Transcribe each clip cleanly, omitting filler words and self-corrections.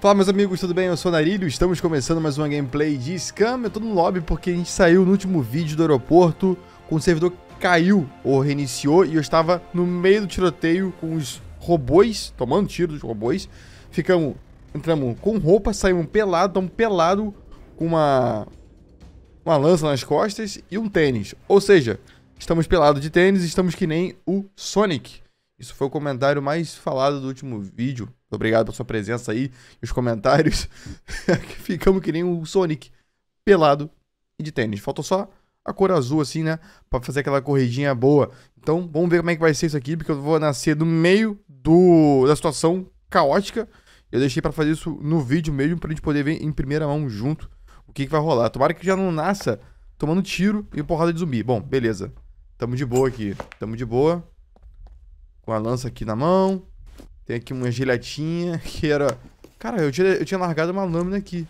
Fala meus amigos, tudo bem? Eu sou o Andarilho, estamos começando mais uma gameplay de Scum. Eu tô no lobby porque a gente saiu no último vídeo do aeroporto com o servidor caiu ou reiniciou e eu estava no meio do tiroteio com os robôs, tomando tiro dos robôs. Entramos com roupa, saímos pelado, estamos pelado com uma lança nas costas e um tênis. Ou seja, estamos pelados de tênis e estamos que nem o Sonic. Isso foi o comentário mais falado do último vídeo. Obrigado pela sua presença aí, os comentários. Ficamos que nem o Sonic, pelado e de tênis. Faltou só a cor azul assim, né? Pra fazer aquela corridinha boa. Então, vamos ver como é que vai ser isso aqui, porque eu vou nascer no meio da situação caótica. Eu deixei pra fazer isso no vídeo mesmo, pra gente poder ver em primeira mão junto o que vai rolar. Tomara que já não nasça tomando tiro e porrada de zumbi. Bom, beleza. Tamo de boa aqui. Tamo de boa. Com a lança aqui na mão. Tem aqui uma giletinha que era... Cara, eu tinha largado uma lâmina aqui.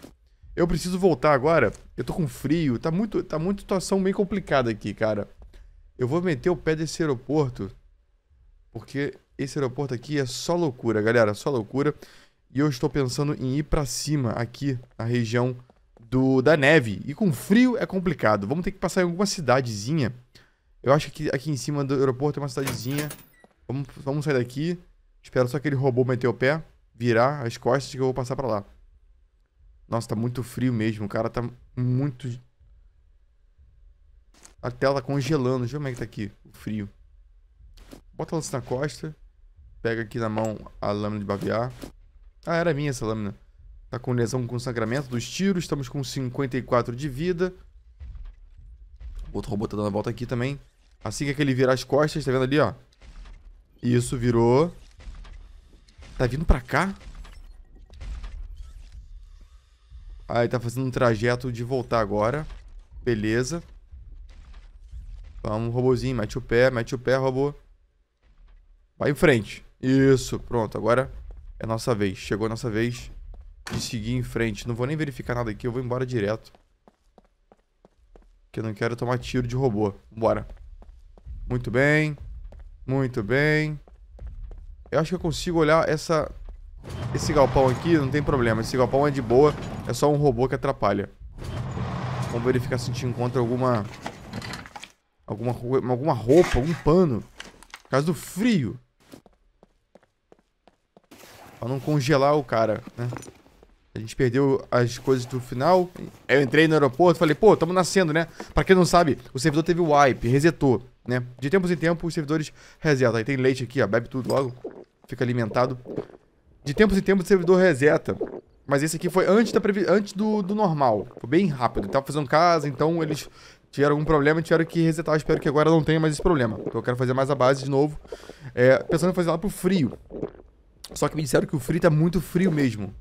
Eu preciso voltar agora. Eu tô com frio. Tá muito situação meio complicada aqui, cara. Eu vou meter o pé desse aeroporto. Porque esse aeroporto aqui é só loucura, galera. Só loucura. E eu estou pensando em ir pra cima aqui, na região da neve. E com frio é complicado. Vamos ter que passar em alguma cidadezinha. Eu acho que aqui em cima do aeroporto é uma cidadezinha. Vamos sair daqui. Espero só aquele robô meter o pé, virar as costas que eu vou passar pra lá. Nossa, tá muito frio mesmo. O cara tá muito... A tela tá congelando. Deixa eu ver como é que tá aqui o frio. Bota a lança na costa. Pega aqui na mão a lâmina de baviar. Ah, era minha essa lâmina. Tá com lesão com sangramento dos tiros. Estamos com 54 de vida. Outro robô tá dando a volta aqui também. Assim que aquele virar as costas, tá vendo ali, ó. Isso, virou. Tá vindo pra cá? Ah, ele tá fazendo um trajeto de voltar agora. Beleza. Vamos, robôzinho. Mete o pé, robô. Vai em frente. Isso, pronto. Agora é nossa vez. Chegou a nossa vez de seguir em frente. Não vou nem verificar nada aqui. Eu vou embora direto. Porque eu não quero tomar tiro de robô. Bora. Muito bem. Muito bem. Eu acho que eu consigo olhar esse galpão aqui, não tem problema. Esse galpão é de boa, é só um robô que atrapalha. Vamos verificar se a gente encontra alguma roupa, algum pano. Por causa do frio. Pra não congelar o cara, né? A gente perdeu as coisas do final. Eu entrei no aeroporto e falei, pô, estamos nascendo, né? Pra quem não sabe, o servidor teve o wipe, resetou, né? De tempos em tempos, os servidores resetam. Aí tem leite aqui, ó, bebe tudo logo. Fica alimentado. De tempos em tempos o servidor reseta. Mas esse aqui foi antes do normal. Foi bem rápido. Ele tava fazendo casa, então eles tiveram algum problema e tiveram que resetar. Eu espero que agora não tenha mais esse problema. Então eu quero fazer mais a base de novo. Pensando em fazer lá pro frio. Só que me disseram que o frio tá muito frio mesmo.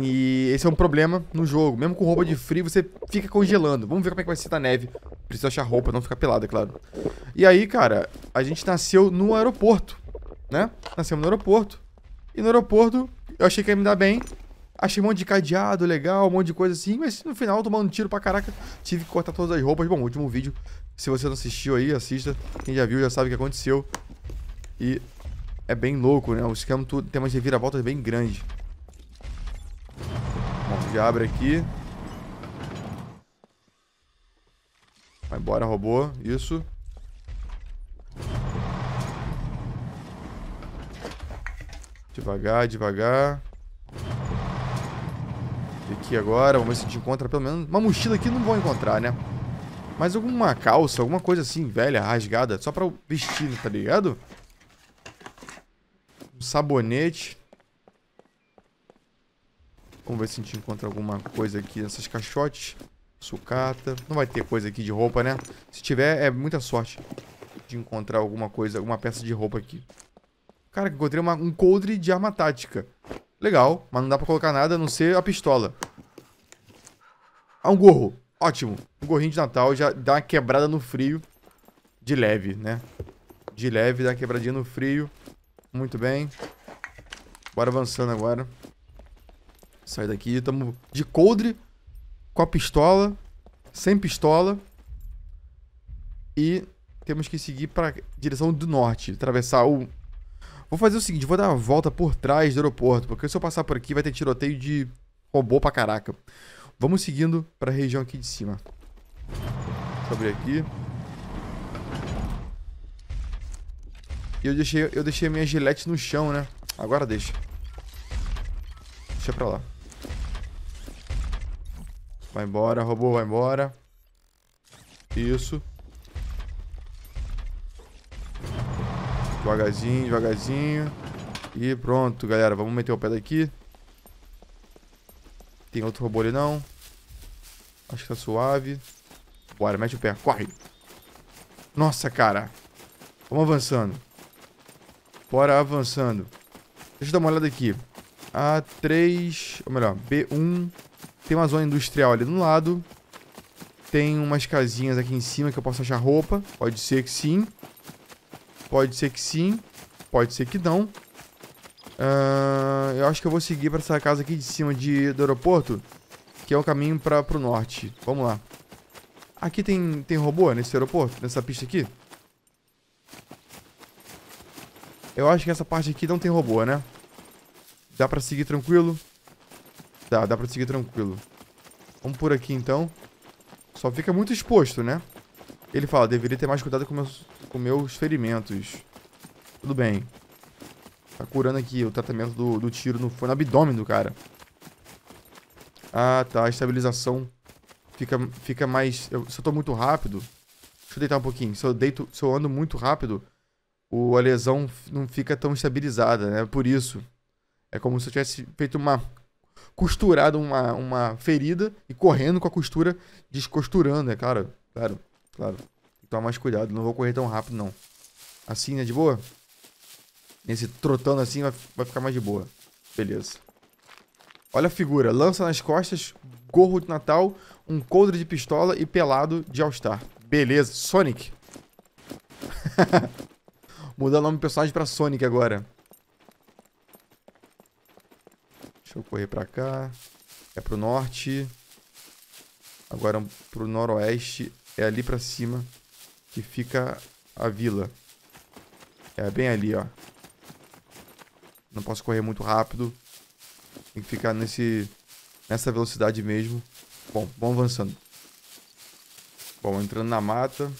E esse é um problema no jogo. Mesmo com roupa de frio, você fica congelando. Vamos ver como é que vai ser na neve. Preciso achar roupa, não ficar pelado, é claro. E aí, cara, a gente nasceu no aeroporto, né? Nascemos no aeroporto. E no aeroporto, eu achei que ia me dar bem. Achei um monte de cadeado legal, um monte de coisa assim. Mas no final, tomando tiro pra caraca, tive que cortar todas as roupas. Bom, o último vídeo, se você não assistiu aí, assista. Quem já viu, já sabe o que aconteceu. E é bem louco, né? O esquema tem umas reviravoltas bem grandes. Bom, já abre aqui. Vai embora, robô. Isso. Devagar, devagar. E aqui agora, vamos ver se a gente encontra pelo menos... Uma mochila aqui não vou encontrar, né? Mas alguma calça, alguma coisa assim, velha, rasgada. Só pra vestir, tá ligado? Um sabonete. Vamos ver se a gente encontra alguma coisa aqui nessas caixotes. Sucata. Não vai ter coisa aqui de roupa, né? Se tiver, é muita sorte de encontrar alguma coisa, alguma peça de roupa aqui. Cara, que encontrei um coldre de arma tática. Legal, mas não dá pra colocar nada a não ser a pistola. Ah, um gorro. Ótimo. Um gorrinho de Natal já dá uma quebrada no frio. De leve, né? De leve, dá uma quebradinha no frio. Muito bem. Bora avançando agora. Sai daqui. Tamo de coldre. Com a pistola. Sem pistola. E temos que seguir pra direção do norte. Atravessar o... Vou fazer o seguinte, vou dar uma volta por trás do aeroporto, porque se eu passar por aqui vai ter tiroteio de robô pra caraca. Vamos seguindo pra região aqui de cima. Deixa eu abrir aqui. E eu deixei a minha gilete no chão, né? Agora deixa. Deixa pra lá. Vai embora, robô, vai embora. Isso. Devagarzinho, devagarzinho. E pronto, galera. Vamos meter o pé daqui. Tem outro robô ali, não. Acho que tá suave. Bora, mete o pé. Corre. Nossa, cara. Vamos avançando. Bora avançando. Deixa eu dar uma olhada aqui. A3... Ou melhor, B1. Tem uma zona industrial ali no lado. Tem umas casinhas aqui em cima que eu posso achar roupa. Pode ser que sim. Pode ser que sim, pode ser que não. Eu acho que eu vou seguir pra essa casa aqui de cima do aeroporto, que é o caminho pro norte. Vamos lá. Aqui tem robô nesse aeroporto, nessa pista aqui? Eu acho que essa parte aqui não tem robô, né? Dá pra seguir tranquilo? Dá pra seguir tranquilo. Vamos por aqui, então. Só fica muito exposto, né? Ele fala, deveria ter mais cuidado com meus ferimentos. Tudo bem. Tá curando aqui o tratamento do tiro. Foi no abdômen do cara. Ah, tá. A estabilização fica mais... Se eu tô muito rápido... Deixa eu deitar um pouquinho. Se eu ando muito rápido, a lesão não fica tão estabilizada, né? Por isso. É como se eu tivesse feito costurado uma ferida e correndo com a costura, descosturando, né? Claro, claro. Claro, tem que tomar mais cuidado. Não vou correr tão rápido, não. Assim, né? De boa? Nesse trotando assim vai ficar mais de boa. Beleza. Olha a figura. Lança nas costas, gorro de Natal, um coldre de pistola e pelado de All-Star. Beleza. Sonic. Mudar o nome do personagem pra Sonic agora. Deixa eu correr pra cá. É pro norte. Agora pro noroeste... É ali pra cima que fica a vila. É bem ali, ó. Não posso correr muito rápido. Tem que ficar nessa velocidade mesmo. Bom, vamos avançando. Bom, entrando na mata. Vou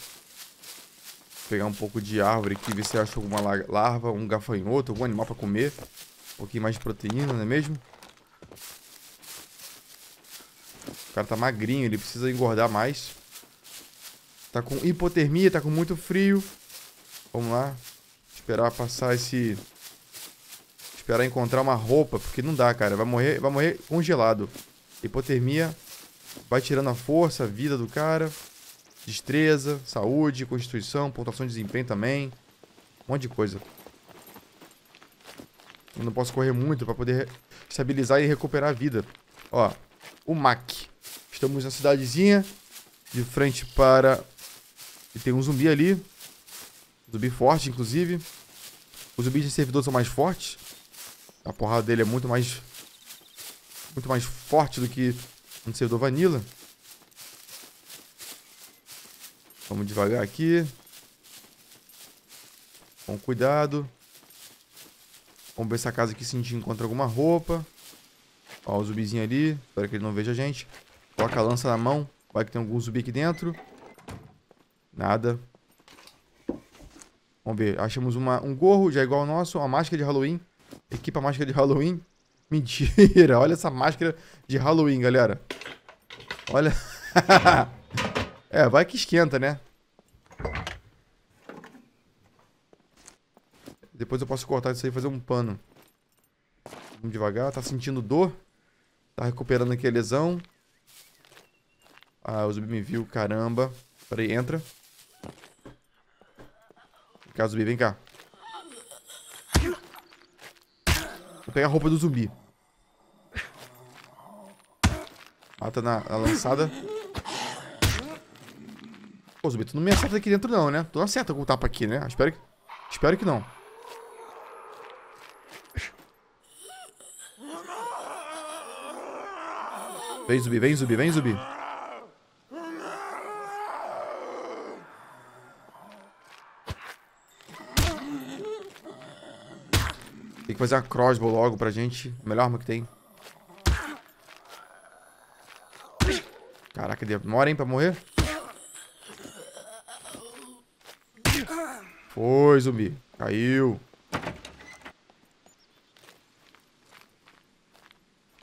pegar um pouco de árvore aqui, ver se eu acho alguma larva, um gafanhoto, algum animal pra comer. Um pouquinho mais de proteína, não é mesmo? O cara tá magrinho, ele precisa engordar mais. Tá com hipotermia, tá com muito frio. Vamos lá. Esperar passar esse... Esperar encontrar uma roupa, porque não dá, cara. Vai morrer congelado. Hipotermia vai tirando a força, a vida do cara. Destreza, saúde, constituição, pontuação de desempenho também. Um monte de coisa. Eu não posso correr muito pra poder estabilizar e recuperar a vida. Ó, o MAC. Estamos na cidadezinha, de frente para... E tem um zumbi ali. Zumbi forte, inclusive. Os zumbis de servidor são mais fortes. A porrada dele é muito mais forte do que um servidor vanilla. Vamos devagar aqui. Com cuidado. Vamos ver essa casa aqui se a gente encontra alguma roupa. Ó, o zumbizinho ali. Espero que ele não veja a gente. Coloca a lança na mão. Vai que tem algum zumbi aqui dentro. Nada. Vamos ver. Achamos um gorro, já é igual ao nosso. Uma máscara de Halloween. Equipa a máscara de Halloween. Mentira. Olha essa máscara de Halloween, galera. Olha. É, vai que esquenta, né? Depois eu posso cortar isso aí e fazer um pano. Vamos devagar. Tá sentindo dor. Tá recuperando aqui a lesão. Ah, o zumbi me viu. Caramba. Peraí, entra. Vem cá, zumbi, vem cá. Vou pegar a roupa do zumbi. Mata na lançada. Pô, zumbi, tu não me acerta aqui dentro não, né? Tu não acerta com o tapa aqui, né? Espero que não. Vem, zumbi, vem, zumbi, vem, zumbi. fazer uma crossbow logo pra gente. A melhor arma que tem. Caraca, demora, hein, pra morrer. Foi, zumbi. Caiu.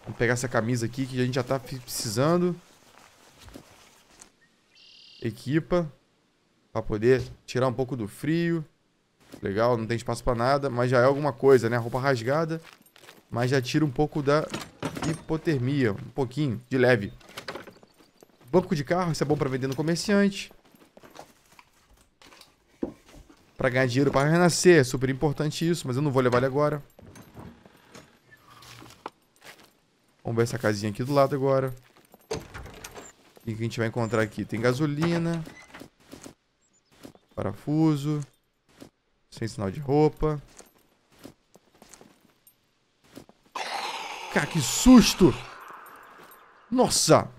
Vamos pegar essa camisa aqui que a gente já tá precisando. Equipa. Pra poder tirar um pouco do frio. Legal, não tem espaço pra nada. Mas já é alguma coisa, né? A roupa rasgada. Mas já tira um pouco da hipotermia. Um pouquinho, de leve. Banco de carro, isso é bom pra vender no comerciante. Pra ganhar dinheiro pra renascer. É super importante isso, mas eu não vou levar ele agora. Vamos ver essa casinha aqui do lado agora. E o que a gente vai encontrar aqui? Tem gasolina. Parafuso. Sem sinal de roupa. Cara, que susto! Nossa!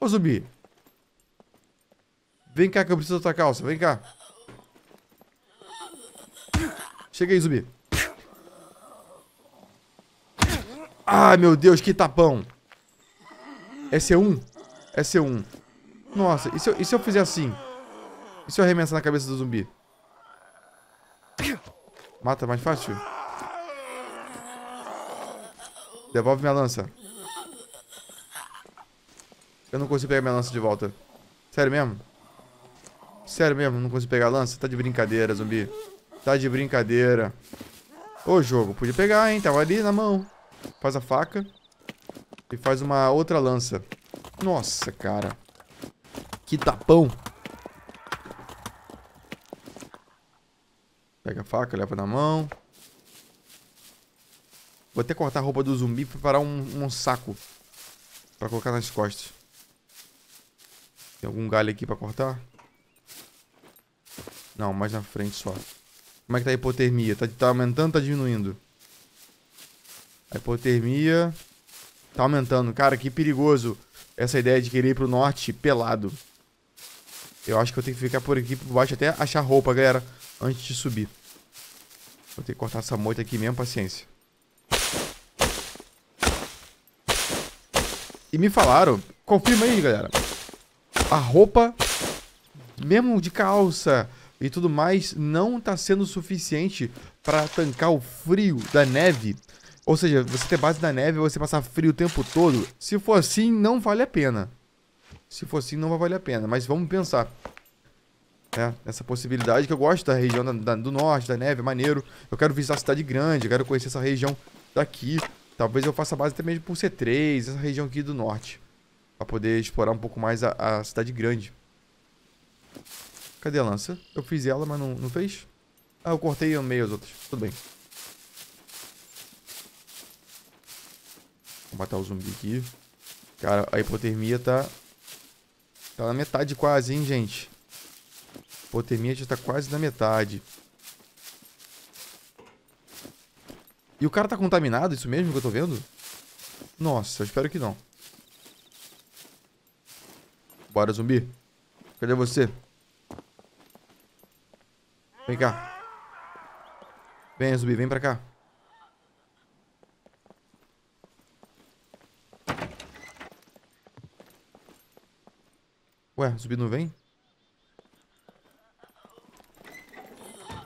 Ô, zumbi! Vem cá que eu preciso da tua calça, vem cá. Chega aí, zumbi. Ai, meu Deus, que tapão. É C1? É C1. Nossa, e se eu fizer assim? E se eu arremessar na cabeça do zumbi? Mata mais fácil? Devolve minha lança. Eu não consigo pegar minha lança de volta. Sério mesmo? Sério mesmo? Não consigo pegar a lança? Tá de brincadeira, zumbi. Tá de brincadeira. Ô, jogo. Podia pegar, hein? Tava ali na mão. Faz a faca. E faz uma outra lança. Nossa, cara. Que tapão. Pega a faca, leva na mão. Vou até cortar a roupa do zumbi e preparar um saco. Pra colocar nas costas. Tem algum galho aqui pra cortar? Não, mais na frente só. Como é que tá a hipotermia? Tá aumentando ou tá diminuindo? A hipotermia... tá aumentando. Cara, que perigoso essa ideia de querer ir pro norte pelado. Eu acho que eu tenho que ficar por aqui, por baixo, até achar roupa, galera. Antes de subir. Vou ter que cortar essa moita aqui mesmo, paciência. E me falaram, confirma aí, galera. A roupa, mesmo de calça e tudo mais, não tá sendo suficiente pra tancar o frio da neve. Ou seja, você ter base na neve e você passar frio o tempo todo. Se for assim, não vale a pena. Se for assim, não vai valer a pena. Mas vamos pensar. É, essa possibilidade que eu gosto da região do norte, da neve, é maneiro. Eu quero visitar a cidade grande, eu quero conhecer essa região daqui. Talvez eu faça base até mesmo por C3, essa região aqui do norte. Pra poder explorar um pouco mais a cidade grande. Cadê a lança? Eu fiz ela, mas não fez? Ah, eu cortei e amei as outras. Tudo bem. Vou matar o zumbi aqui. Cara, a hipotermia tá na metade quase, hein, gente? A hipotermia já tá quase na metade. E o cara tá contaminado? Isso mesmo que eu tô vendo? Nossa, eu espero que não. Bora, zumbi. Cadê você? Vem cá. Vem, zumbi, vem pra cá. Ué, zumbi não vem?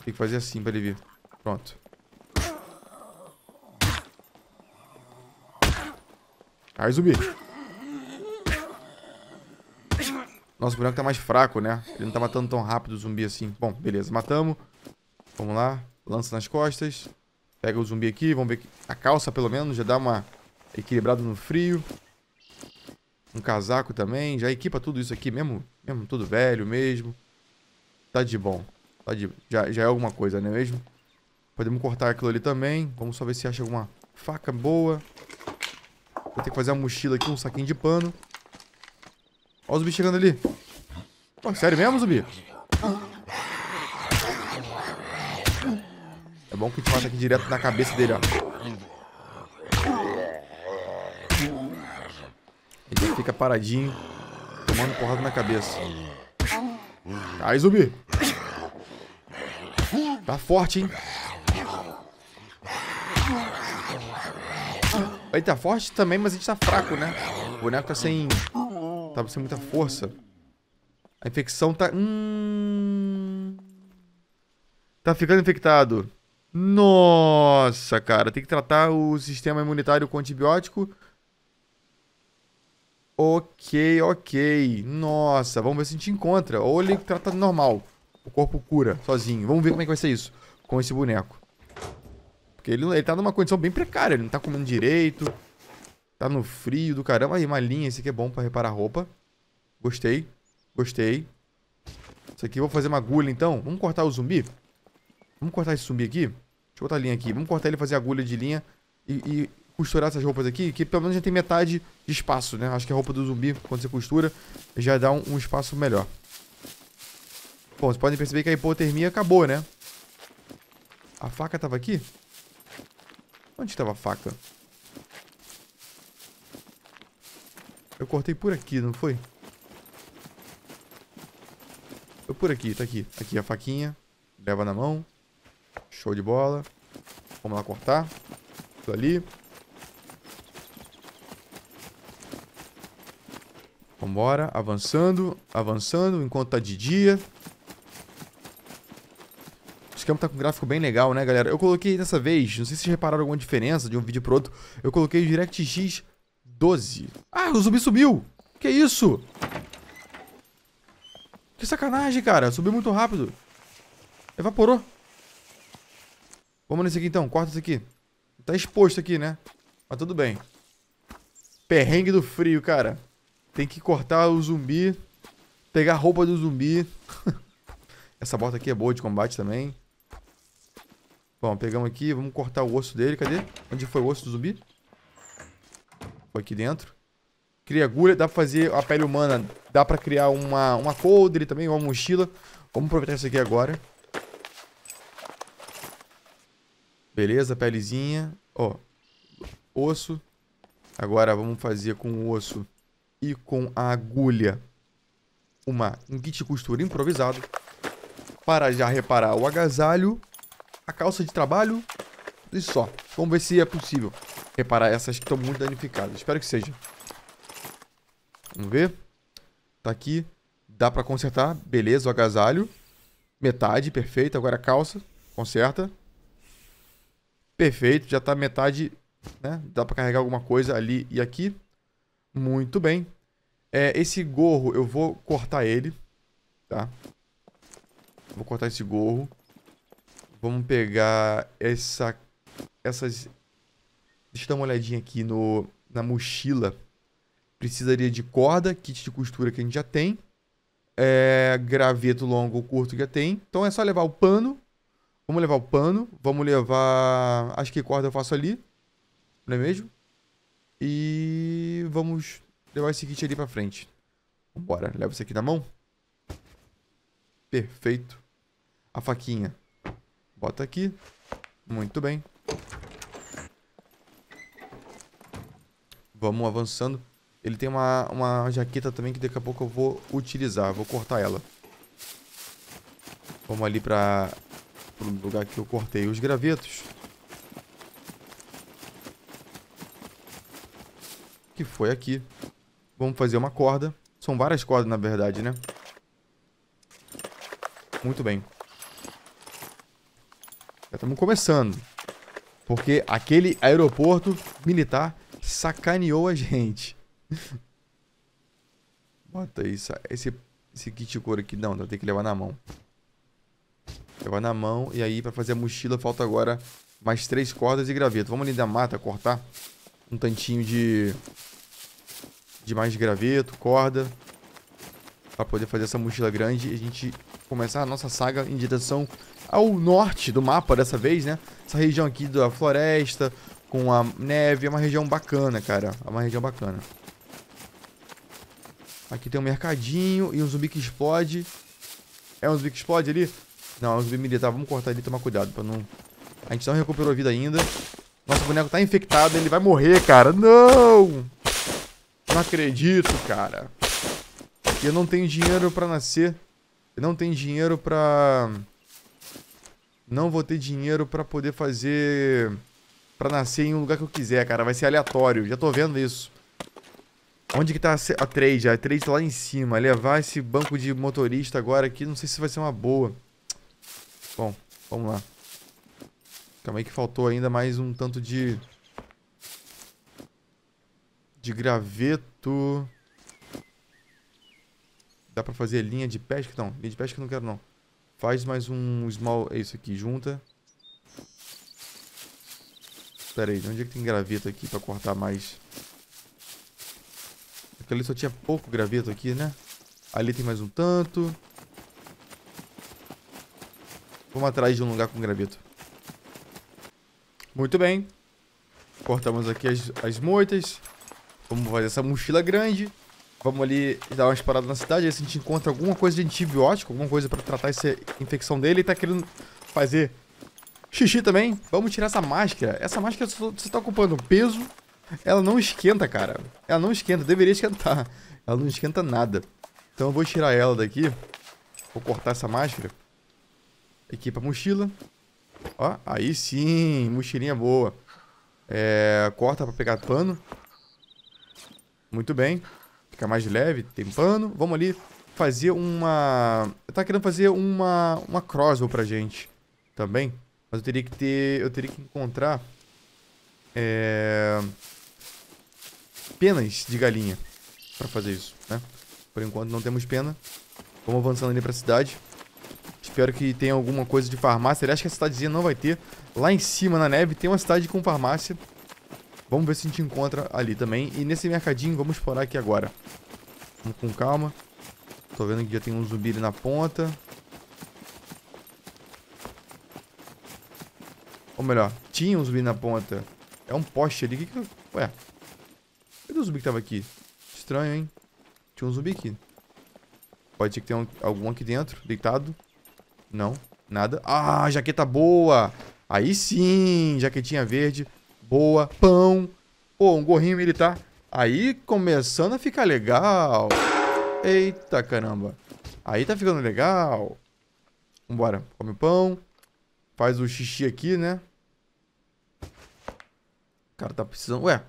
Tem que fazer assim pra ele vir. Pronto. Ai, zumbi. Nossa, o boneco tá mais fraco, né? Ele não tá matando tão rápido o zumbi assim. Bom, beleza. Matamos. Vamos lá. Lança nas costas. Pega o zumbi aqui. Vamos ver aqui. A calça, pelo menos, já dá uma equilibrada no frio. Um casaco também. Já equipa tudo isso aqui mesmo. Mesmo tudo velho mesmo. Tá de bom. Já é alguma coisa, não é mesmo? Podemos cortar aquilo ali também. Vamos só ver se acha alguma faca boa. Vou ter que fazer uma mochila aqui, um saquinho de pano. Olha o zumbi chegando ali. Pô, sério mesmo, zumbi? É bom que a gente mata aqui direto na cabeça dele, ó. Ele fica paradinho, tomando porrada na cabeça. Aí, zumbi! Tá forte, hein? Ele tá forte também, mas a gente tá fraco, né? O boneco tá sem... tá sem muita força. A infecção tá... tá ficando infectado. Nossa, cara. Tem que tratar o sistema imunitário com antibiótico. Ok, ok. Nossa, vamos ver se a gente encontra. Ou ele trata normal. O corpo cura sozinho. Vamos ver como é que vai ser isso com esse boneco. Porque ele tá numa condição bem precária. Ele não tá comendo direito. Tá no frio do caramba. Aí, malinha. Esse aqui é bom pra reparar roupa. Gostei. Gostei. Isso aqui eu vou fazer uma agulha, então. Vamos cortar o zumbi? Vamos cortar esse zumbi aqui? Deixa eu botar a linha aqui. Vamos cortar ele, fazer agulha de linha e costurar essas roupas aqui, que pelo menos já tem metade de espaço, né? Acho que a roupa do zumbi, quando você costura, já dá um espaço melhor. Bom, vocês podem perceber que a hipotermia acabou, né? A faca tava aqui? Onde estava a faca? Eu cortei por aqui, não foi? Foi por aqui, tá aqui. Aqui a faquinha. Leva na mão. Show de bola. Vamos lá cortar. Isso ali. Vambora. Avançando. Avançando. Enquanto tá de dia. O Scum tá com um gráfico bem legal, né, galera? Eu coloquei dessa vez, não sei se vocês repararam alguma diferença de um vídeo pro outro, eu coloquei o DirectX 12. Ah, o zumbi subiu! Que isso? Que sacanagem, cara. Subiu muito rápido. Evaporou. Vamos nesse aqui, então. Corta isso aqui. Tá exposto aqui, né? Mas tudo bem. Perrengue do frio, cara. Tem que cortar o zumbi. Pegar a roupa do zumbi. Essa bota aqui é boa de combate também. Bom, pegamos aqui. Vamos cortar o osso dele. Cadê? Onde foi o osso do zumbi? Foi aqui dentro. Cria agulha. Dá pra fazer a pele humana. Dá pra criar uma coldre também, uma mochila. Vamos aproveitar isso aqui agora. Beleza, pelezinha. Ó, osso. Agora vamos fazer com o osso e com a agulha um kit de costura improvisado para já reparar o agasalho, a calça de trabalho e só. Vamos ver se é possível reparar essas que estão muito danificadas. Espero que seja. Vamos ver. Tá aqui. Dá pra consertar. Beleza, o agasalho. Metade, perfeito. Agora a calça. Conserta. Perfeito, já tá metade, né? Dá pra carregar alguma coisa ali e aqui. Muito bem. É, esse gorro, eu vou cortar ele, tá? Vou cortar esse gorro. Vamos pegar essas... Deixa eu dar uma olhadinha aqui na mochila. Precisaria de corda, kit de costura que a gente já tem. É, graveto longo ou curto que já tem. Então é só levar o pano. Vamos levar o pano, vamos levar... Acho que corda eu faço ali, não é mesmo? E vamos levar esse kit ali pra frente. Vambora, leva isso aqui na mão. Perfeito. A faquinha. Bota aqui. Muito bem. Vamos avançando. Ele tem uma jaqueta também que daqui a pouco eu vou utilizar, vou cortar ela. Vamos ali pra... no lugar que eu cortei os gravetos. Que foi aqui. Vamos fazer uma corda. São várias cordas, na verdade, né? Muito bem. Já estamos começando. Porque aquele aeroporto militar sacaneou a gente. Bota isso. Esse kit de couro aqui. Não, vai ter que levar na mão. Levar na mão. E aí, pra fazer a mochila, falta agora mais 3 cordas e graveto. Vamos ali da mata cortar um tantinho de mais graveto, corda, pra poder fazer essa mochila grande e a gente começar a nossa saga em direção ao norte do mapa dessa vez, né? Essa região aqui da floresta, com a neve. É uma região bacana, cara. É uma região bacana. Aqui tem um mercadinho e um zumbi que explode. É um zumbi que explode ali? Não, é um zumbi militar. Vamos cortar ele e tomar cuidado pra não... A gente não recuperou a vida ainda. Nosso boneco tá infectado. Ele vai morrer, cara. Não! Não acredito, cara. Eu não tenho dinheiro pra nascer. Eu não tenho dinheiro pra... Não vou ter dinheiro pra poder fazer pra nascer em um lugar que eu quiser, cara. Vai ser aleatório. Já tô vendo isso. Onde que tá a trade? A trade tá lá em cima. Levar esse banco de motorista agora aqui, não sei se vai ser uma boa. Bom, vamos lá. Calma aí que faltou ainda mais um tanto de... de graveto. Dá pra fazer linha de pesca? Não, linha de pesca eu não quero, não. Faz mais um small... é isso aqui, junta. Pera aí, onde é que tem graveto aqui pra cortar mais? Ali só tinha pouco graveto aqui, né? Ali tem mais um tanto. Vamos atrás de um lugar com graveto. Muito bem. Cortamos aqui as moitas. Vamos fazer essa mochila grande. Vamos ali dar umas paradas na cidade. Aí se a gente encontra alguma coisa de antibiótico, alguma coisa pra tratar essa infecção dele. E tá querendo fazer xixi também. Vamos tirar essa máscara. Essa máscara você tá ocupando peso. Ela não esquenta, cara. Ela não esquenta. Deveria esquentar. Ela não esquenta nada. Então eu vou tirar ela daqui. Vou cortar essa máscara. Aqui pra mochila. Ó, aí sim. Mochilinha boa. É, corta pra pegar pano. Muito bem. Fica mais leve. Tem pano. Vamos ali fazer uma... eu tava querendo fazer uma crossbow pra gente. Também. Mas eu teria que ter... eu teria que encontrar... é... penas de galinha pra fazer isso, né? Por enquanto não temos pena. Vamos avançando ali pra cidade. Espero que tenha alguma coisa de farmácia. Aliás, que a cidadezinha não vai ter. Lá em cima, na neve, tem uma cidade com farmácia. Vamos ver se a gente encontra ali também. E nesse mercadinho, vamos explorar aqui agora. Vamos com calma. Tô vendo que já tem um zumbi ali na ponta. Ou melhor, tinha um zumbi na ponta. É um poste ali. Que ué... cadê o zumbi que tava aqui? Estranho, hein? Tinha um zumbi aqui. Pode ser que tenha algum aqui dentro, deitado. Não, nada. Ah, jaqueta boa! Aí sim, jaquetinha verde. Boa, pão. Pô, um gorrinho militar. Aí, começando a ficar legal. Eita, caramba. Aí tá ficando legal. Vambora, come o pão. Faz o xixi aqui, né? O cara tá precisando... ué...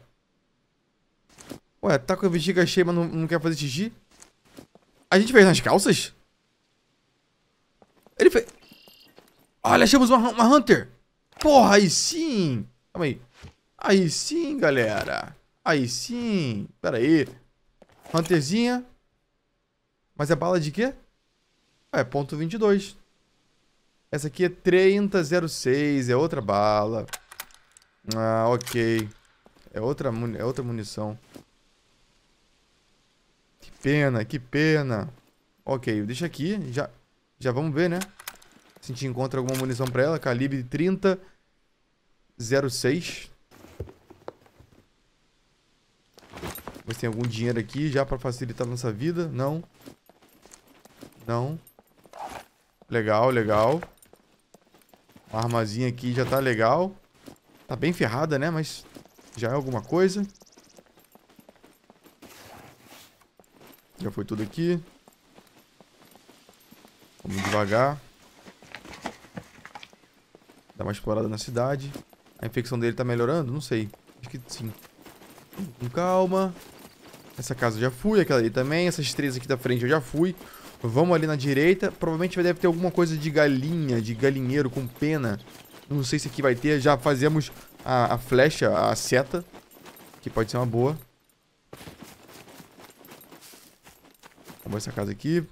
ué, tá com a bexiga cheia, mas não quer fazer xixi? A gente fez nas calças? Ele fez... olha, achamos uma Hunter! Porra, aí sim! Calma aí. Aí sim, galera! Aí sim! Pera aí. Hunterzinha. Mas é bala de quê? É ponto 22. Essa aqui é 3006. É outra bala. Ah, ok. É outra munição. Que pena, que pena. Ok, deixa aqui. Já vamos ver, né? Se a gente encontra alguma munição pra ela. Calibre 3006. Vê se tem algum dinheiro aqui já pra facilitar a nossa vida. Não. Não. Legal, legal. Uma armazinha aqui já tá legal. Tá bem ferrada, né? Mas já é alguma coisa. Já foi tudo aqui. Vamos devagar. Dá uma explorada na cidade. A infecção dele tá melhorando? Não sei. Acho que sim. Com calma. Essa casa eu já fui. Aquela ali também. Essas três aqui da frente eu já fui. Vamos ali na direita. Provavelmente deve ter alguma coisa de galinha. De galinheiro com pena. Não sei se aqui vai ter. Já fazemos a flecha, a seta. Que pode ser uma boa. Vamos essa casa aqui.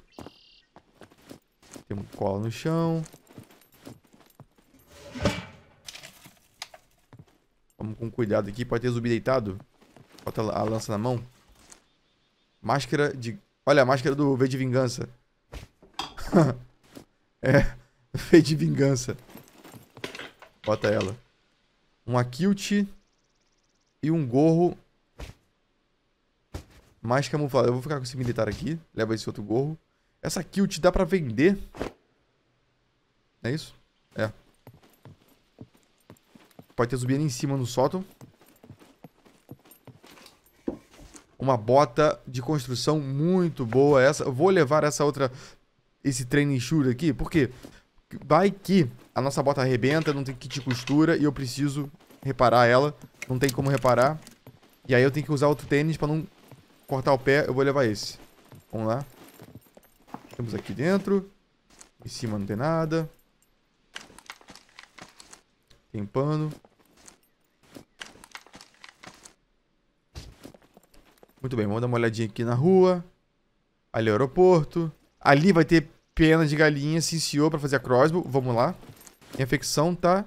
Tem uma cola no chão. Vamos com cuidado aqui. Pode ter zumbi deitado. Bota a lança na mão. Máscara de... olha, a máscara do V de Vingança. É, V de Vingança. Bota ela. Um aquilte e um gorro mais camuflado. Eu vou ficar com esse militar aqui. Leva esse outro gorro. Essa aquilte dá pra vender. É isso? É. Pode ter subido em cima no sótão. Uma bota de construção muito boa essa. Eu vou levar essa outra... esse training shoe aqui. Por quê? Vai que a nossa bota arrebenta, não tem kit de costura e eu preciso reparar ela. Não tem como reparar. E aí eu tenho que usar outro tênis pra não cortar o pé. Eu vou levar esse. Vamos lá. Temos aqui dentro. Em cima não tem nada. Tem pano. Muito bem, vamos dar uma olhadinha aqui na rua. Ali é o aeroporto. Ali vai ter pena de galinha, se ensinou pra fazer a crossbow. Vamos lá. Infecção tá...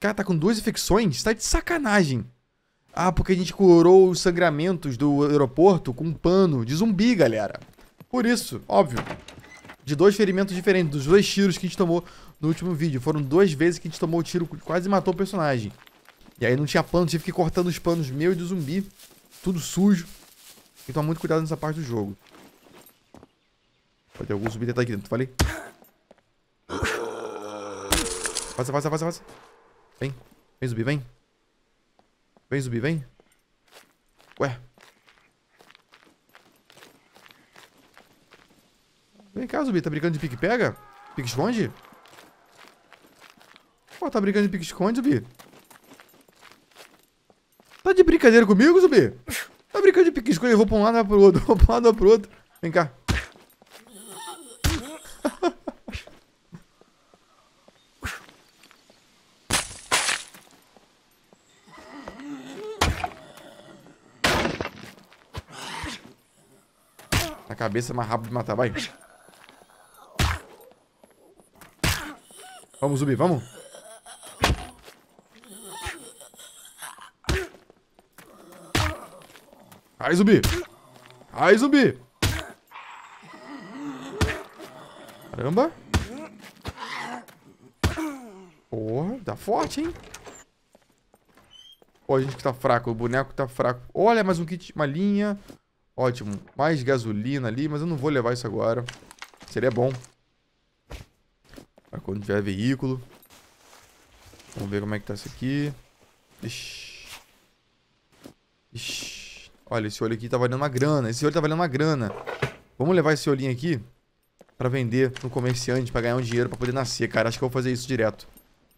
Cara, tá com 2 infecções? Tá de sacanagem. Ah, porque a gente curou os sangramentos do aeroporto com um pano de zumbi, galera. Por isso, óbvio. De 2 ferimentos diferentes, dos 2 tiros que a gente tomou no último vídeo. Foram 2 vezes que a gente tomou o tiro, quase matou o personagem. E aí não tinha pano, tive que ir cortando os panos meu e do zumbi. Tudo sujo. Tem que tomar muito cuidado nessa parte do jogo. Pode ter algum zumbi tá aqui dentro, falei. Passa, passa, passa, passa. Vem, vem zumbi, vem. Vem zumbi, vem. Ué. Vem cá, zumbi, tá brincando de pique-pega? Pique-esconde? Pô, tá brincando de pique-esconde, zumbi? Tá de brincadeira comigo, zumbi? Tá brincando de pique-esconde, eu vou pra um lado, vai pro outro. Vou pra um lado, vai pro outro. Vem cá. Cabeça mais rápido de matar, vai. Vamos, zumbi, vamos. Ai, zumbi. Ai, zumbi. Caramba. Porra, tá forte, hein? Pô, a gente que tá fraco, o boneco tá fraco. Olha, mais um kit, uma linha. Ótimo. Mais gasolina ali, mas eu não vou levar isso agora. Seria bom. Pra quando tiver veículo. Vamos ver como é que tá isso aqui. Ixi. Ixi. Olha, esse olho aqui tá valendo uma grana. Esse olho tá valendo uma grana. Vamos levar esse olhinho aqui pra vender no comerciante, pra ganhar um dinheiro pra poder nascer, cara. Acho que eu vou fazer isso direto.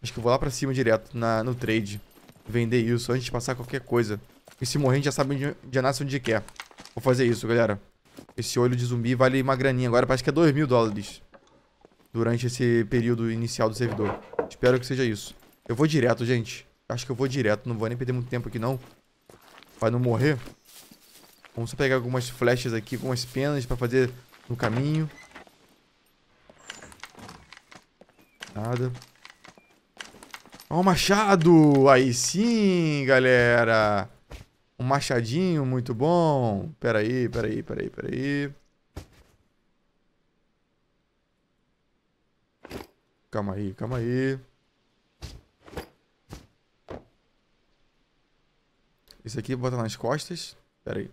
Acho que eu vou lá pra cima direto no trade. Vender isso antes de passar qualquer coisa. Porque se morrer a gente já sabe onde já nasce, onde quer. Vou fazer isso, galera. Esse olho de zumbi vale uma graninha agora. Parece que é $2.000 durante esse período inicial do servidor. Espero que seja isso. Eu vou direto, gente. Acho que eu vou direto. Não vou nem perder muito tempo aqui, não. Pra não morrer. Vamos só pegar algumas flechas aqui, algumas penas pra fazer no caminho. Nada. Ó, um machado! Aí sim, galera! Um machadinho muito bom. Peraí. Calma aí. Esse aqui bota nas costas. Peraí.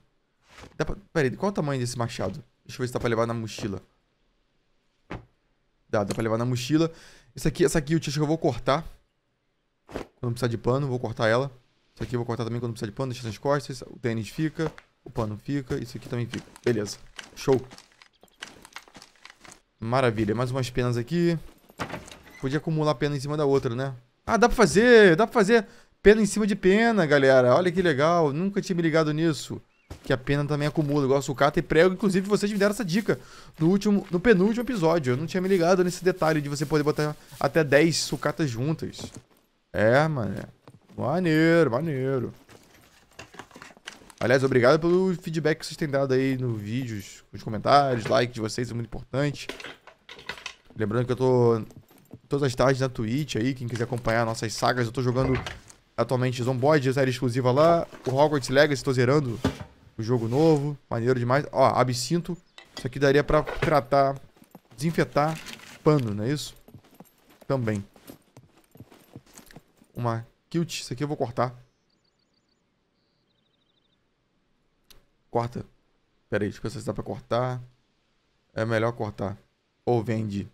Peraí, qual o tamanho desse machado? Deixa eu ver se dá pra levar na mochila. Dá pra levar na mochila. Essa aqui eu acho que eu vou cortar. Quando precisar de pano, vou cortar ela. Isso aqui eu vou cortar também quando precisar de pano, deixa nas costas. O tênis fica, o pano fica, isso aqui também fica. Beleza, show. Maravilha, mais umas penas aqui. Podia acumular pena em cima da outra, né? Ah, dá pra fazer pena em cima de pena, galera. Olha que legal, nunca tinha me ligado nisso. Que a pena também acumula, igual sucata e prego. Inclusive, vocês me deram essa dica no penúltimo episódio. Eu não tinha me ligado nesse detalhe de você poder botar até 10 sucatas juntas. É, mano. Maneiro. Aliás, obrigado pelo feedback que vocês têm dado aí no vídeos, nos comentários, like de vocês, é muito importante. Lembrando que eu tô todas as tardes na Twitch aí, quem quiser acompanhar nossas sagas, eu tô jogando atualmente Zomboid, série exclusiva lá, o Hogwarts Legacy, tô zerando o jogo novo, maneiro demais. Ó, absinto, isso aqui daria pra tratar, desinfetar pano, não é isso? Também. Uma... Cute, isso aqui eu vou cortar. Corta. Pera aí, deixa eu pensar se dá pra cortar. É melhor cortar. Ou vende.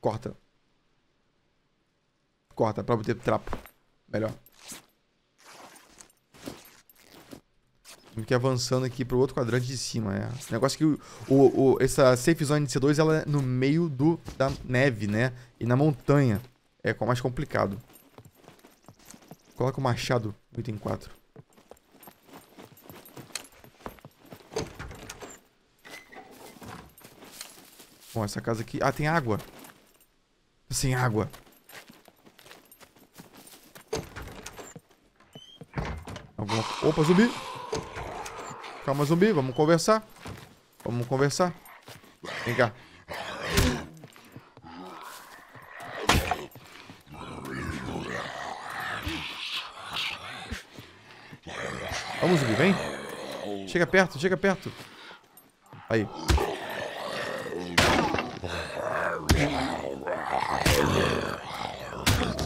Corta. Corta pra botar trapo. Melhor. Tem que ir avançando aqui pro outro quadrante de cima, né? O negócio é que essa safe zone de C2 ela é no meio da neve, né? E na montanha. É mais complicado. Coloca o machado no item 4. Bom, essa casa aqui... Ah, tem água. Sem água. Alguma... Opa, zumbi. Calma, zumbi. Vamos conversar. Vamos conversar. Vem cá. Vamos, zumbi, vem. Chega perto, chega perto. Aí.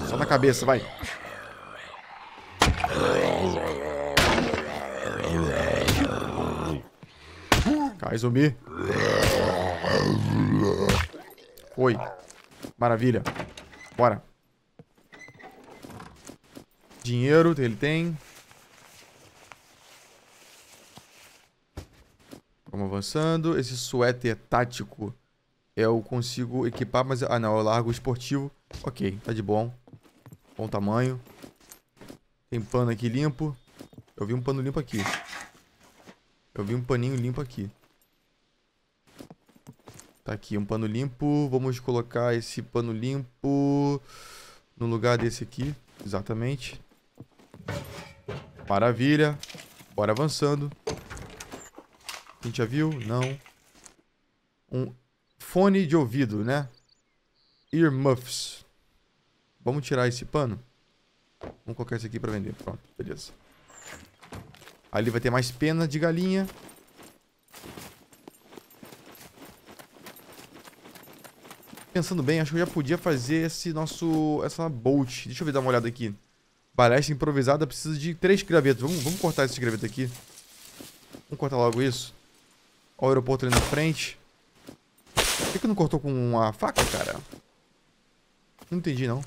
Só na cabeça, vai. Cai, zumbi. Oi. Maravilha. Bora. Dinheiro, ele tem. Vamos avançando. Esse suéter tático eu consigo equipar, mas... Ah, não. Eu largo o esportivo. Ok. Tá de bom. Bom tamanho. Tem pano aqui limpo. Eu vi um pano limpo aqui. Eu vi um paninho limpo aqui. Tá aqui, um pano limpo. Vamos colocar esse pano limpo no lugar desse aqui. Exatamente. Maravilha. Bora avançando. A gente já viu? Não. Um fone de ouvido, né? Earmuffs. Vamos tirar esse pano. Vamos colocar esse aqui pra vender. Pronto, beleza. Ali vai ter mais pena de galinha. Pensando bem, acho que eu já podia fazer esse nosso... Essa bolt. Deixa eu dar uma olhada aqui. Balestra improvisada precisa de 3 gravetos. Vamos cortar esse graveto aqui. Vamos cortar logo isso. Olha o aeroporto ali na frente. Por que que não cortou com uma faca, cara? Não entendi, não.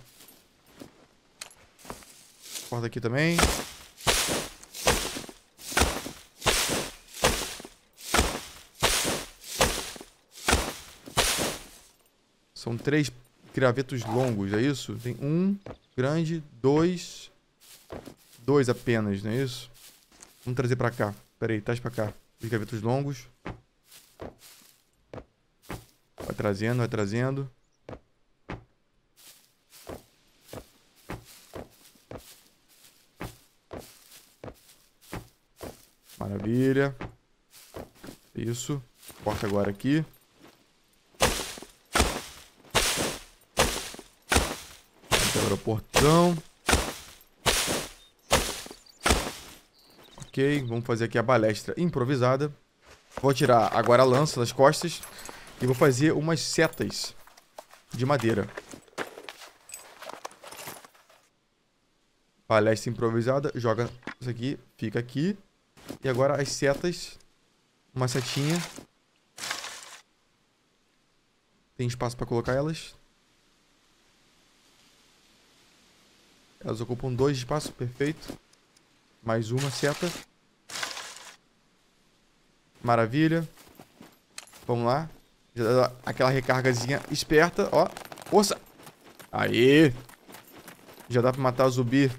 Corta aqui também. São 3 gravetos longos, é isso? Tem um grande, dois apenas, não é isso? Vamos trazer pra cá. Pera aí, traz pra cá. Os gravetos longos. Vai trazendo, vai trazendo. Maravilha. Isso. Corta agora aqui. Portão. Ok, vamos fazer aqui a balestra improvisada. Vou tirar agora a lança das costas e vou fazer umas setas de madeira. Balestra improvisada, joga isso aqui, fica aqui. E agora as setas, uma setinha. Tem espaço para colocar elas. Elas ocupam 2 espaços, perfeito. Mais uma seta. Maravilha. Vamos lá. Já dá aquela recargazinha esperta, ó. Força! Aí! Já dá pra matar o zumbi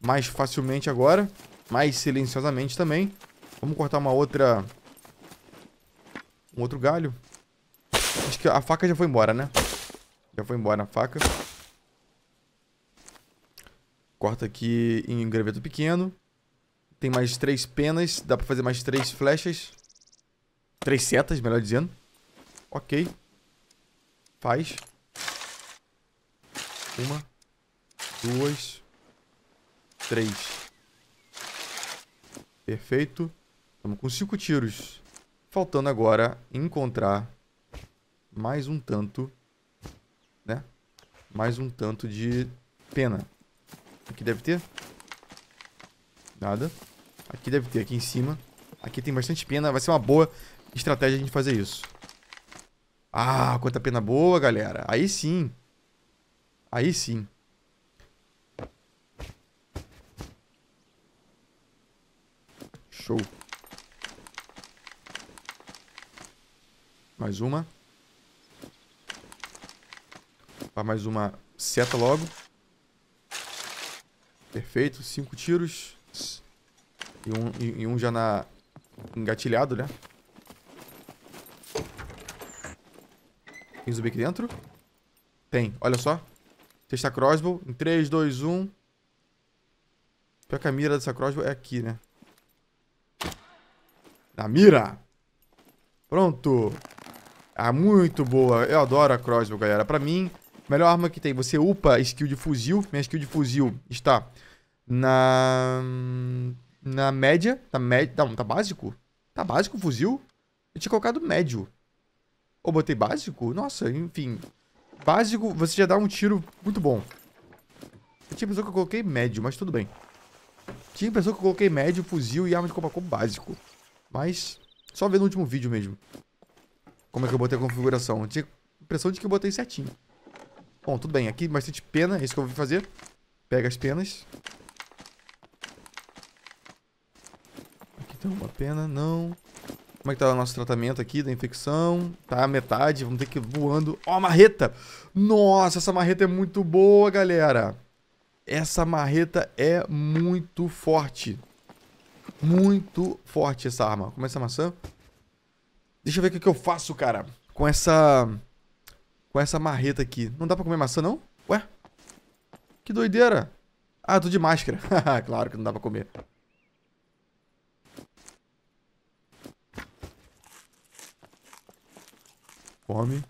mais facilmente agora. Mais silenciosamente também. Vamos cortar uma outra... Um outro galho. Acho que a faca já foi embora, né? Já foi embora a faca. Corta aqui em um graveto pequeno. Tem mais 3 penas. Dá pra fazer mais 3 flechas. 3 setas, melhor dizendo. Ok. Faz. 1, 2, 3. Perfeito. Estamos com 5 tiros. Faltando agora encontrar mais um tanto, né? Mais um tanto de pena. Aqui deve ter. Nada. Aqui deve ter, aqui em cima. Aqui tem bastante pena. Vai ser uma boa estratégia a gente fazer isso. Ah, quanta pena boa, galera. Aí sim. Aí sim. Show. Mais uma. Vai mais uma seta logo. Perfeito, 5 tiros. E um já na... engatilhado, né? Tem zumbi aqui dentro? Tem, olha só. Testar crossbow. Em 3, 2, 1. Pior que a mira dessa crossbow é aqui, né? Na mira! Pronto! Ah, muito boa. Eu adoro a crossbow, galera. Pra mim, melhor arma que tem. Você upa a skill de fuzil. Minha skill de fuzil está na média. Não, tá básico? Tá básico o fuzil? Eu tinha colocado médio. Ou botei básico? Nossa, enfim. Básico, você já dá um tiro muito bom. Eu tinha pensado que eu coloquei médio, mas tudo bem. Tinha pensado que eu coloquei médio, fuzil e arma de combate básico. Mas, só ver no último vídeo mesmo. Como é que eu botei a configuração. Eu tinha a impressão de que eu botei certinho. Bom, tudo bem. Aqui bastante pena, é isso que eu vou fazer. Pega as penas. Aqui tem uma pena, não... Como é que tá o nosso tratamento aqui da infecção? Tá a metade, vamos ter que ir voando. Ó, a marreta! Nossa, essa marreta é muito boa, galera! Essa marreta é muito forte. Muito forte essa arma. Como é essa maçã? Deixa eu ver o que eu faço, cara. Com essa marreta aqui. Não dá pra comer maçã, não? Ué? Que doideira! Ah, eu tô de máscara. Claro que não dá pra comer. Come.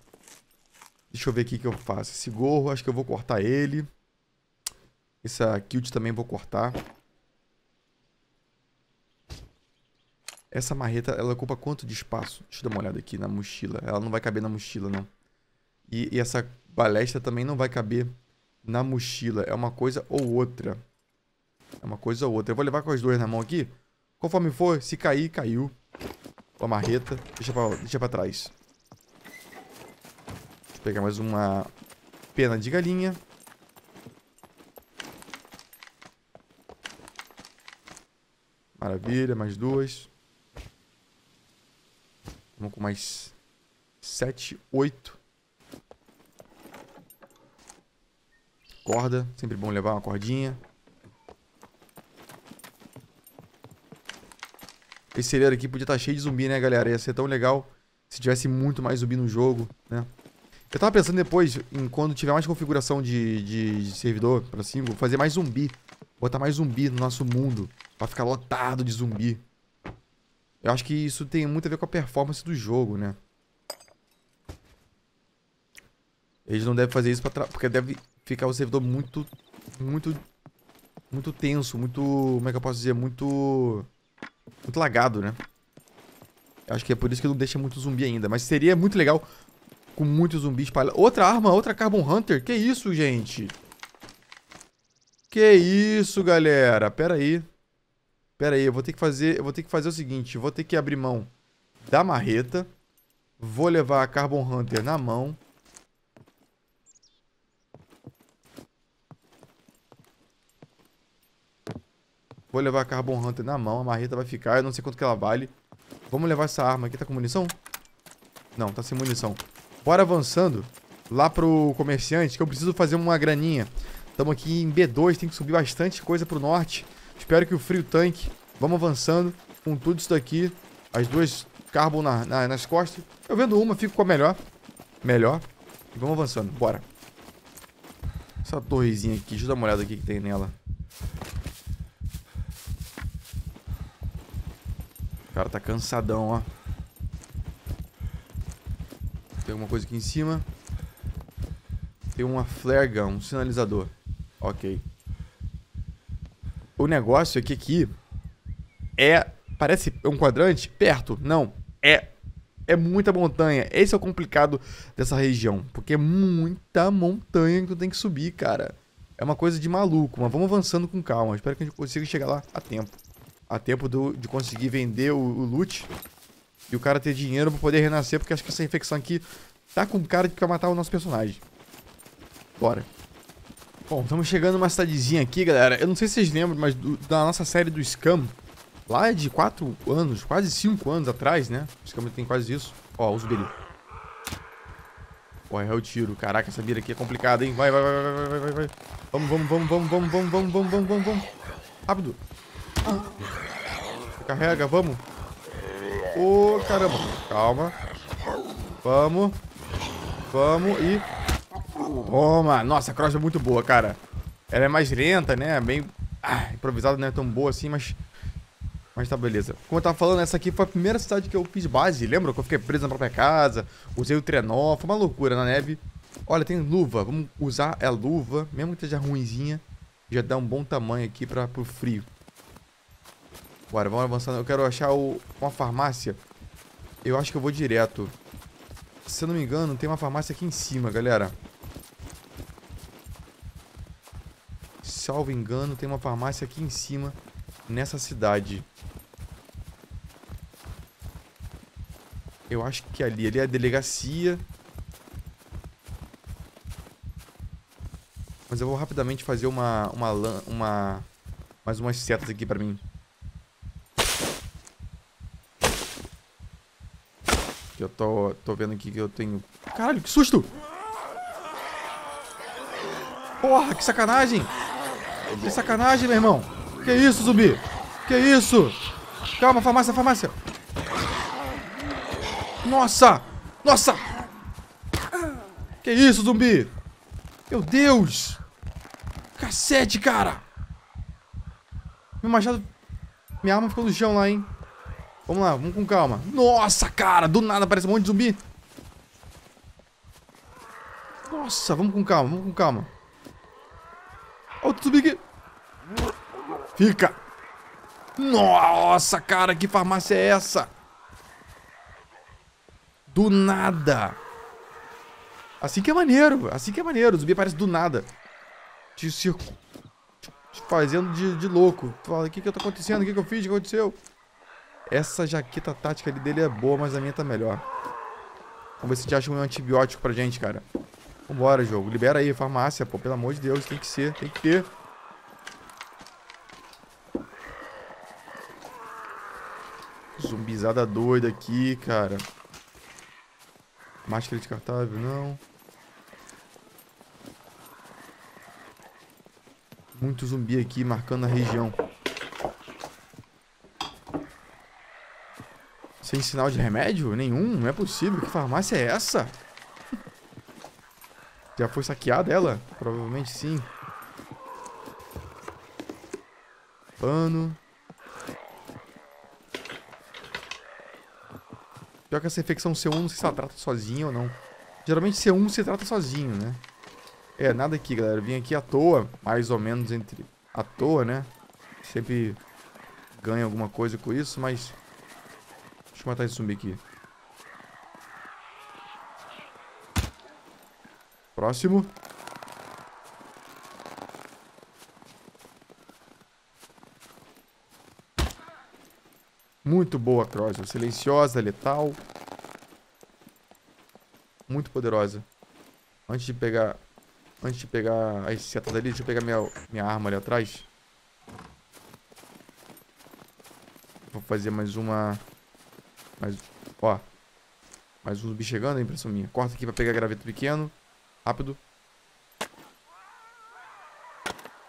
Deixa eu ver aqui o que eu faço. Esse gorro, acho que eu vou cortar ele. Essa kilt também vou cortar. Essa marreta, ela ocupa quanto de espaço? Deixa eu dar uma olhada aqui na mochila. Ela não vai caber na mochila, não. E essa balestra também não vai caber na mochila. É uma coisa ou outra. É uma coisa ou outra. Eu vou levar com as duas na mão aqui. Conforme for, se cair, caiu. A marreta. Deixa pra trás. Pegar mais uma pena de galinha. Maravilha, mais duas. Vamos com mais 7, 8. Corda, sempre bom levar uma cordinha. Esse celeiro aqui podia estar cheio de zumbi, né, galera? Ia ser tão legal se tivesse muito mais zumbi no jogo, né? Eu tava pensando depois, em quando tiver mais configuração de servidor pra cima, vou fazer mais zumbi. Botar mais zumbi no nosso mundo. Pra ficar lotado de zumbi. Eu acho que isso tem muito a ver com a performance do jogo, né? Eles não devem fazer isso porque deve ficar o servidor muito... Muito tenso, muito... Como é que eu posso dizer? Muito lagado, né? Eu acho que é por isso que não deixa muito zumbi ainda. Mas seria muito legal... Com muitos zumbis espalhados. Outra arma, outra Carbon Hunter. Que isso, gente? Que isso, galera? Pera aí, eu vou ter que fazer o seguinte. Vou ter que abrir mão da marreta. Vou levar a Carbon Hunter na mão. A marreta vai ficar. Eu não sei quanto que ela vale. Vamos levar essa arma aqui. Tá com munição? Não, tá sem munição. Bora avançando lá pro comerciante, que eu preciso fazer uma graninha. Estamos aqui em B2, tem que subir bastante coisa pro norte. Espero que o frio tanque. Vamos avançando com tudo isso daqui. As duas carbon nas costas. Eu vendo uma, fico com a melhor. E vamos avançando, bora. Essa torrezinha aqui, deixa eu dar uma olhada aqui que tem nela. O cara tá cansadão, ó. Tem alguma coisa aqui em cima. Tem uma flare gun, um sinalizador. Ok. O negócio é que aqui é... Parece um quadrante? Perto. Não. É muita montanha. Esse é o complicado dessa região. Porque é muita montanha que eu tenho que subir, cara. É uma coisa de maluco. Mas vamos avançando com calma. Espero que a gente consiga chegar lá a tempo. A tempo de conseguir vender o loot. E o cara ter dinheiro pra poder renascer, porque acho que essa infecção aqui tá com cara de que vai matar o nosso personagem. Bora. Bom, estamos chegando numa cidadezinha aqui, galera. Eu não sei se vocês lembram, mas da nossa série do Scum, lá de 4 anos, quase 5 anos atrás, né? O Scum tem quase isso. Ó, uso dele. Porra, errei o tiro. Caraca, essa mira aqui é complicada, hein? Vai, vai, vai, vai, vai, vai, vai. Vamos, vamos, vamos, vamos, vamos, vamos, vamos, vamos, vamos, vamos, vamos. Rápido. Carrega, vamos. Ô, caramba. Calma. Vamos. Vamos e... Toma. Nossa, a cross é muito boa, cara. Ela é mais lenta, né? Bem... Ah, improvisada, não é tão boa assim, mas... Mas tá, beleza. Como eu tava falando, essa aqui foi a primeira cidade que eu fiz base. Lembra que eu fiquei preso na própria casa? Usei o trenó. Foi uma loucura na neve. Olha, tem luva. Vamos usar a luva. Mesmo que esteja ruinzinha, já dá um bom tamanho aqui pro frio. Bora, vamos avançando. Eu quero achar uma farmácia. Eu acho que eu vou direto. Se eu não me engano, tem uma farmácia aqui em cima, galera. Salvo engano, tem uma farmácia aqui em cima, nessa cidade. Eu acho que ali é a delegacia. Mas eu vou rapidamente fazer mais umas setas aqui pra mim. Eu tô vendo aqui que eu tenho... Caralho, que susto! Porra, que sacanagem! Que sacanagem, meu irmão! Que isso, zumbi? Que isso? Calma, farmácia, farmácia! Nossa! Nossa! Que isso, zumbi? Meu Deus! Cacete, cara! Meu machado... Minha arma ficou no chão lá, hein? Vamos lá, vamos com calma. Nossa, cara, do nada aparece um monte de zumbi. Nossa, vamos com calma, vamos com calma. Outro zumbi aqui. Fica. Nossa, cara, que farmácia é essa? Do nada. Assim que é maneiro, assim que é maneiro. O zumbi aparece do nada. Te fazendo de louco. Fala, o que tá acontecendo? O que eu fiz? O que aconteceu? Essa jaqueta tática ali dele é boa, mas a minha tá melhor. Vamos ver se te acha um antibiótico pra gente, cara. Vambora, jogo. Libera aí, farmácia, pô. Pelo amor de Deus, tem que ser, tem que ter. Zumbizada doida aqui, cara. Máscara descartável, não. Muito zumbi aqui, marcando a região. Sem sinal de remédio? Nenhum? Não é possível. Que farmácia é essa? Já foi saqueada ela? Provavelmente sim. Pano. Pior que essa infecção C1 não sei se ela trata sozinha ou não. Geralmente C1 se trata sozinho, né? É, nada aqui, galera. Eu vim aqui à toa. Mais ou menos entre... À toa, né? Sempre ganha alguma coisa com isso, mas... Deixa eu matar esse zumbi aqui. Próximo. Muito boa, cross. Silenciosa, letal. Muito poderosa. Antes de pegar as setas ali, deixa eu pegar minha arma ali atrás. Vou fazer mais uma... Mas, ó. Mais um zumbi chegando, é impressão minha. Corta aqui pra pegar graveto pequeno. Rápido.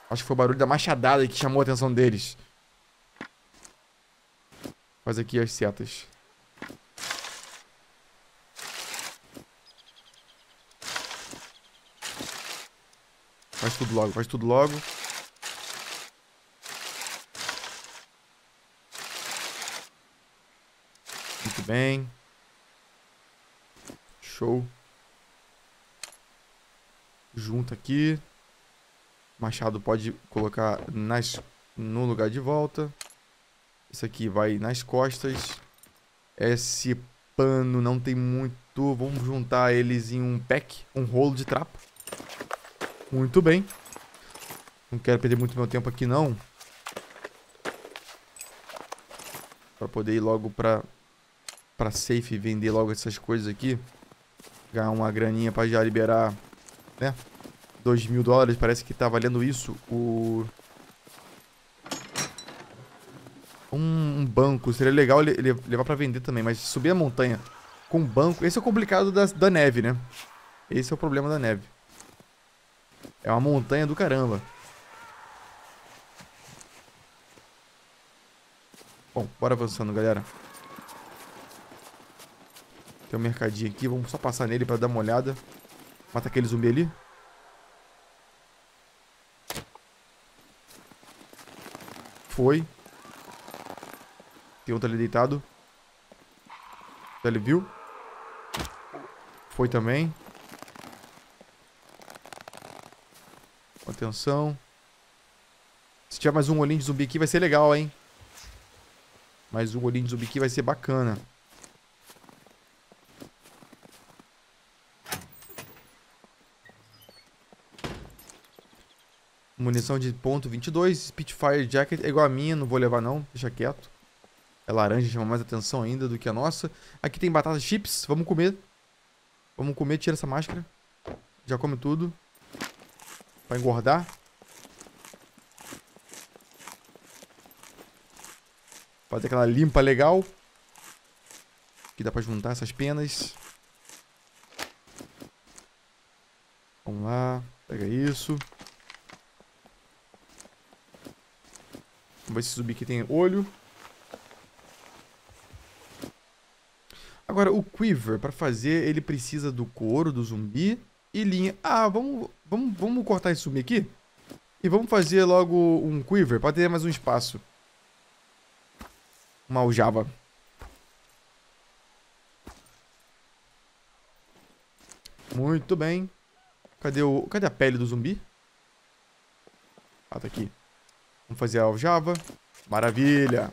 Acho que foi o barulho da machadada que chamou a atenção deles. Faz aqui as setas. Faz tudo logo, faz tudo logo. Bem. Show. Junta aqui. Machado pode colocar no lugar de volta. Isso aqui vai nas costas. Esse pano não tem muito. Vamos juntar eles em um pack. Um rolo de trapo. Muito bem. Não quero perder muito meu tempo aqui, não. Pra poder ir logo pra safe e vender logo essas coisas aqui. Ganhar uma graninha pra já liberar, né? 2.000 dólares. Parece que tá valendo isso. Um banco. Seria legal levar pra vender também. Mas subir a montanha com um banco... Esse é o complicado da neve, né? Esse é o problema da neve. É uma montanha do caramba. Bom, bora avançando, galera. Tem um mercadinho aqui. Vamos só passar nele pra dar uma olhada. Mata aquele zumbi ali. Foi. Tem outro ali deitado. Ele viu. Foi também. Atenção. Se tiver mais um olhinho de zumbi aqui, vai ser legal, hein? Mais um olhinho de zumbi aqui vai ser bacana. Munição de ponto 22. Spitfire Jacket é igual a minha, não vou levar não, deixa quieto. É laranja, chama mais atenção ainda do que a nossa. Aqui tem batata chips, vamos comer. Vamos comer, tira essa máscara. Já come tudo. Pra engordar. Fazer aquela limpa legal. Que dá pra juntar essas penas. Vamos lá. Pega isso. Vamos ver se subir aqui tem olho. Agora, o Quiver, pra fazer, ele precisa do couro do zumbi e linha. Ah, vamos cortar esse zumbi aqui. E vamos fazer logo um Quiver, pra ter mais um espaço. Uma aljava. Muito bem. Cadê a pele do zumbi? Ah, tá aqui. Vamos fazer a aljava. Maravilha.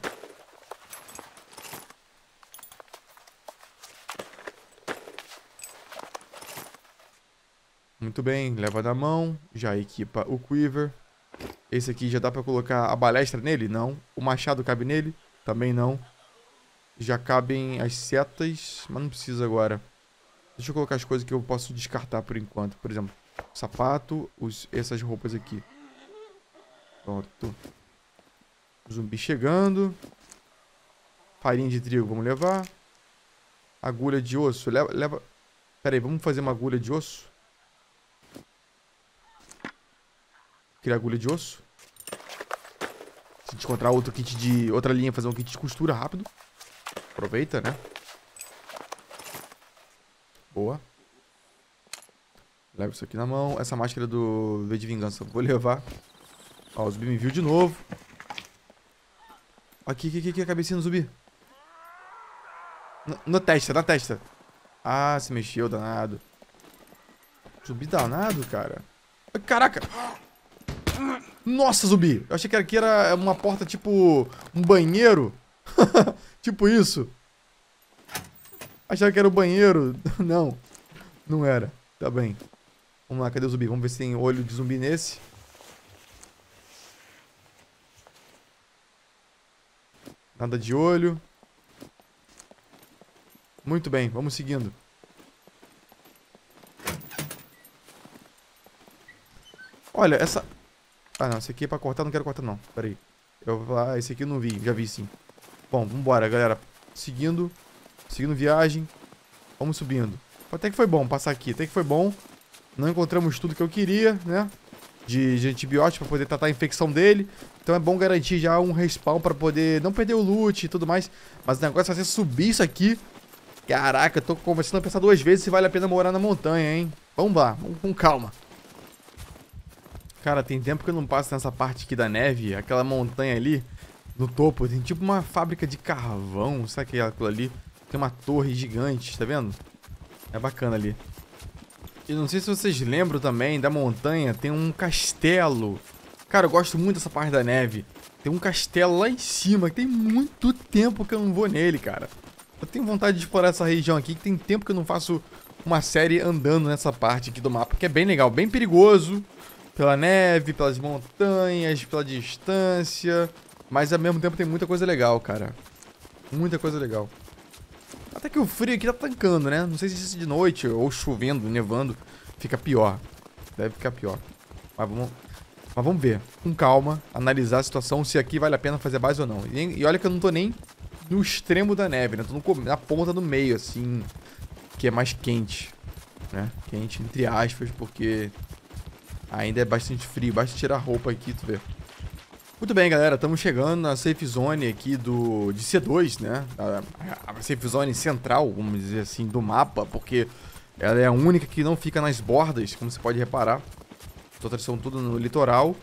Muito bem. Leva na mão. Já equipa o Quiver. Esse aqui já dá pra colocar a balestra nele? Não. O machado cabe nele? Também não. Já cabem as setas, mas não precisa agora. Deixa eu colocar as coisas que eu posso descartar por enquanto. Por exemplo, sapato, essas roupas aqui. Pronto. Zumbi chegando. Farinha de trigo, vamos levar. Agulha de osso, leva. Pera aí, vamos fazer uma agulha de osso? Criar agulha de osso. Se encontrar outro kit de... outra linha, fazer um kit de costura rápido. Aproveita, né? Boa. Levo isso aqui na mão. Essa máscara do V de Vingança, vou levar. Ó, o zumbi me viu de novo. Aqui, a cabecinha do zumbi. Na testa. Ah, se mexeu, danado. Zumbi danado, cara. Caraca! Nossa, zumbi! Eu achei que aqui era uma porta tipo... um banheiro. Tipo isso. Achava que era o banheiro. Não. Não era. Tá bem. Vamos lá, cadê o zumbi? Vamos ver se tem olho de zumbi nesse. Nada de olho. Muito bem, vamos seguindo. Olha, essa... Ah, não, esse aqui é pra cortar, não quero cortar, não. Pera aí. Eu vou falar, esse aqui eu não vi, já vi sim. Bom, vambora, galera. Seguindo viagem. Vamos subindo. Até que foi bom passar aqui, até que foi bom. Não encontramos tudo que eu queria, né? De antibiótico pra poder tratar a infecção dele. Então é bom garantir já um respawn pra poder não perder o loot e tudo mais. Mas o negócio vai ser subir isso aqui. Caraca, eu tô começando a pensar duas vezes se vale a pena morar na montanha, hein? Vamos lá, vamos com calma. Cara, tem tempo que eu não passo nessa parte aqui da neve. Aquela montanha ali, no topo, tem tipo uma fábrica de carvão. Sabe aquilo ali? Tem uma torre gigante, tá vendo? É bacana ali. E não sei se vocês lembram também, da montanha tem um castelo. Cara, eu gosto muito dessa parte da neve. Tem um castelo lá em cima, que tem muito tempo que eu não vou nele, cara. Eu tenho vontade de explorar essa região aqui, que tem tempo que eu não faço uma série andando nessa parte aqui do mapa. Que é bem legal, bem perigoso. Pela neve, pelas montanhas, pela distância. Mas ao mesmo tempo tem muita coisa legal, cara. Muita coisa legal. Até que o frio aqui tá tancando, né? Não sei se isso de noite ou chovendo, nevando. Fica pior. Deve ficar pior. Mas vamos ver. Com calma, analisar a situação, se aqui vale a pena fazer base ou não. E olha que eu não tô nem no extremo da neve, né? Tô na ponta do meio, assim. Que é mais quente. né? Quente, entre aspas, porque ainda é bastante frio. Basta tirar a roupa aqui, tu vê. Muito bem, galera, estamos chegando na safe zone aqui de C2, né? A safe zone central, vamos dizer assim, do mapa, porque ela é a única que não fica nas bordas, como você pode reparar. As outras são tudo no litoral,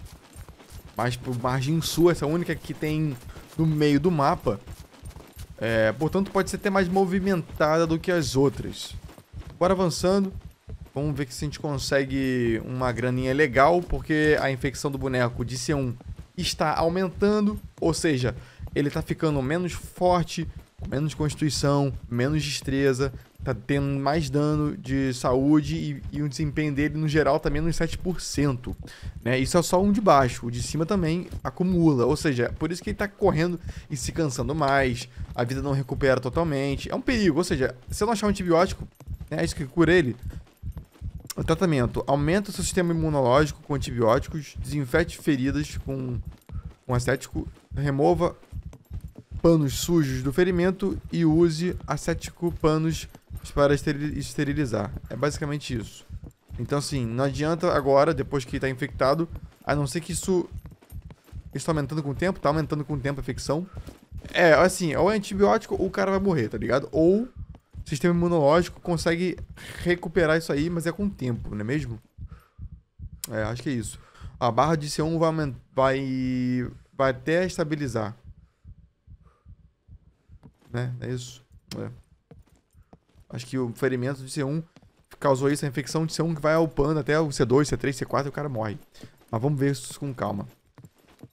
mas por margem sul, essa é a única que tem no meio do mapa. É, portanto, pode ser até mais movimentada do que as outras. Agora avançando, vamos ver se a gente consegue uma graninha legal, porque a infecção do boneco de C1 está aumentando, ou seja, ele está ficando menos forte, menos constituição, menos destreza, está tendo mais dano de saúde e o desempenho dele no geral está menos 7%, né? Isso é só um de baixo, o de cima também acumula, ou seja, por isso que ele está correndo e se cansando mais, a vida não recupera totalmente, é um perigo, ou seja, se eu não achar um antibiótico, né, é isso que cura ele. O tratamento aumenta o seu sistema imunológico com antibióticos, desinfete feridas com acético, remova panos sujos do ferimento e use acético panos para esterilizar. É basicamente isso. Então, assim, não adianta agora, depois que está infectado, a não ser que isso está aumentando com o tempo, está aumentando com o tempo a infecção. É, assim, ou é antibiótico ou o cara vai morrer, tá ligado? Ou sistema imunológico consegue recuperar isso aí, mas é com o tempo, não é mesmo? É, acho que é isso. A barra de C1 vai até estabilizar, né? É isso. É. Acho que o ferimento de C1 causou isso, a infecção de C1 que vai upando até o C2, C3, C4 e o cara morre. Mas vamos ver isso com calma.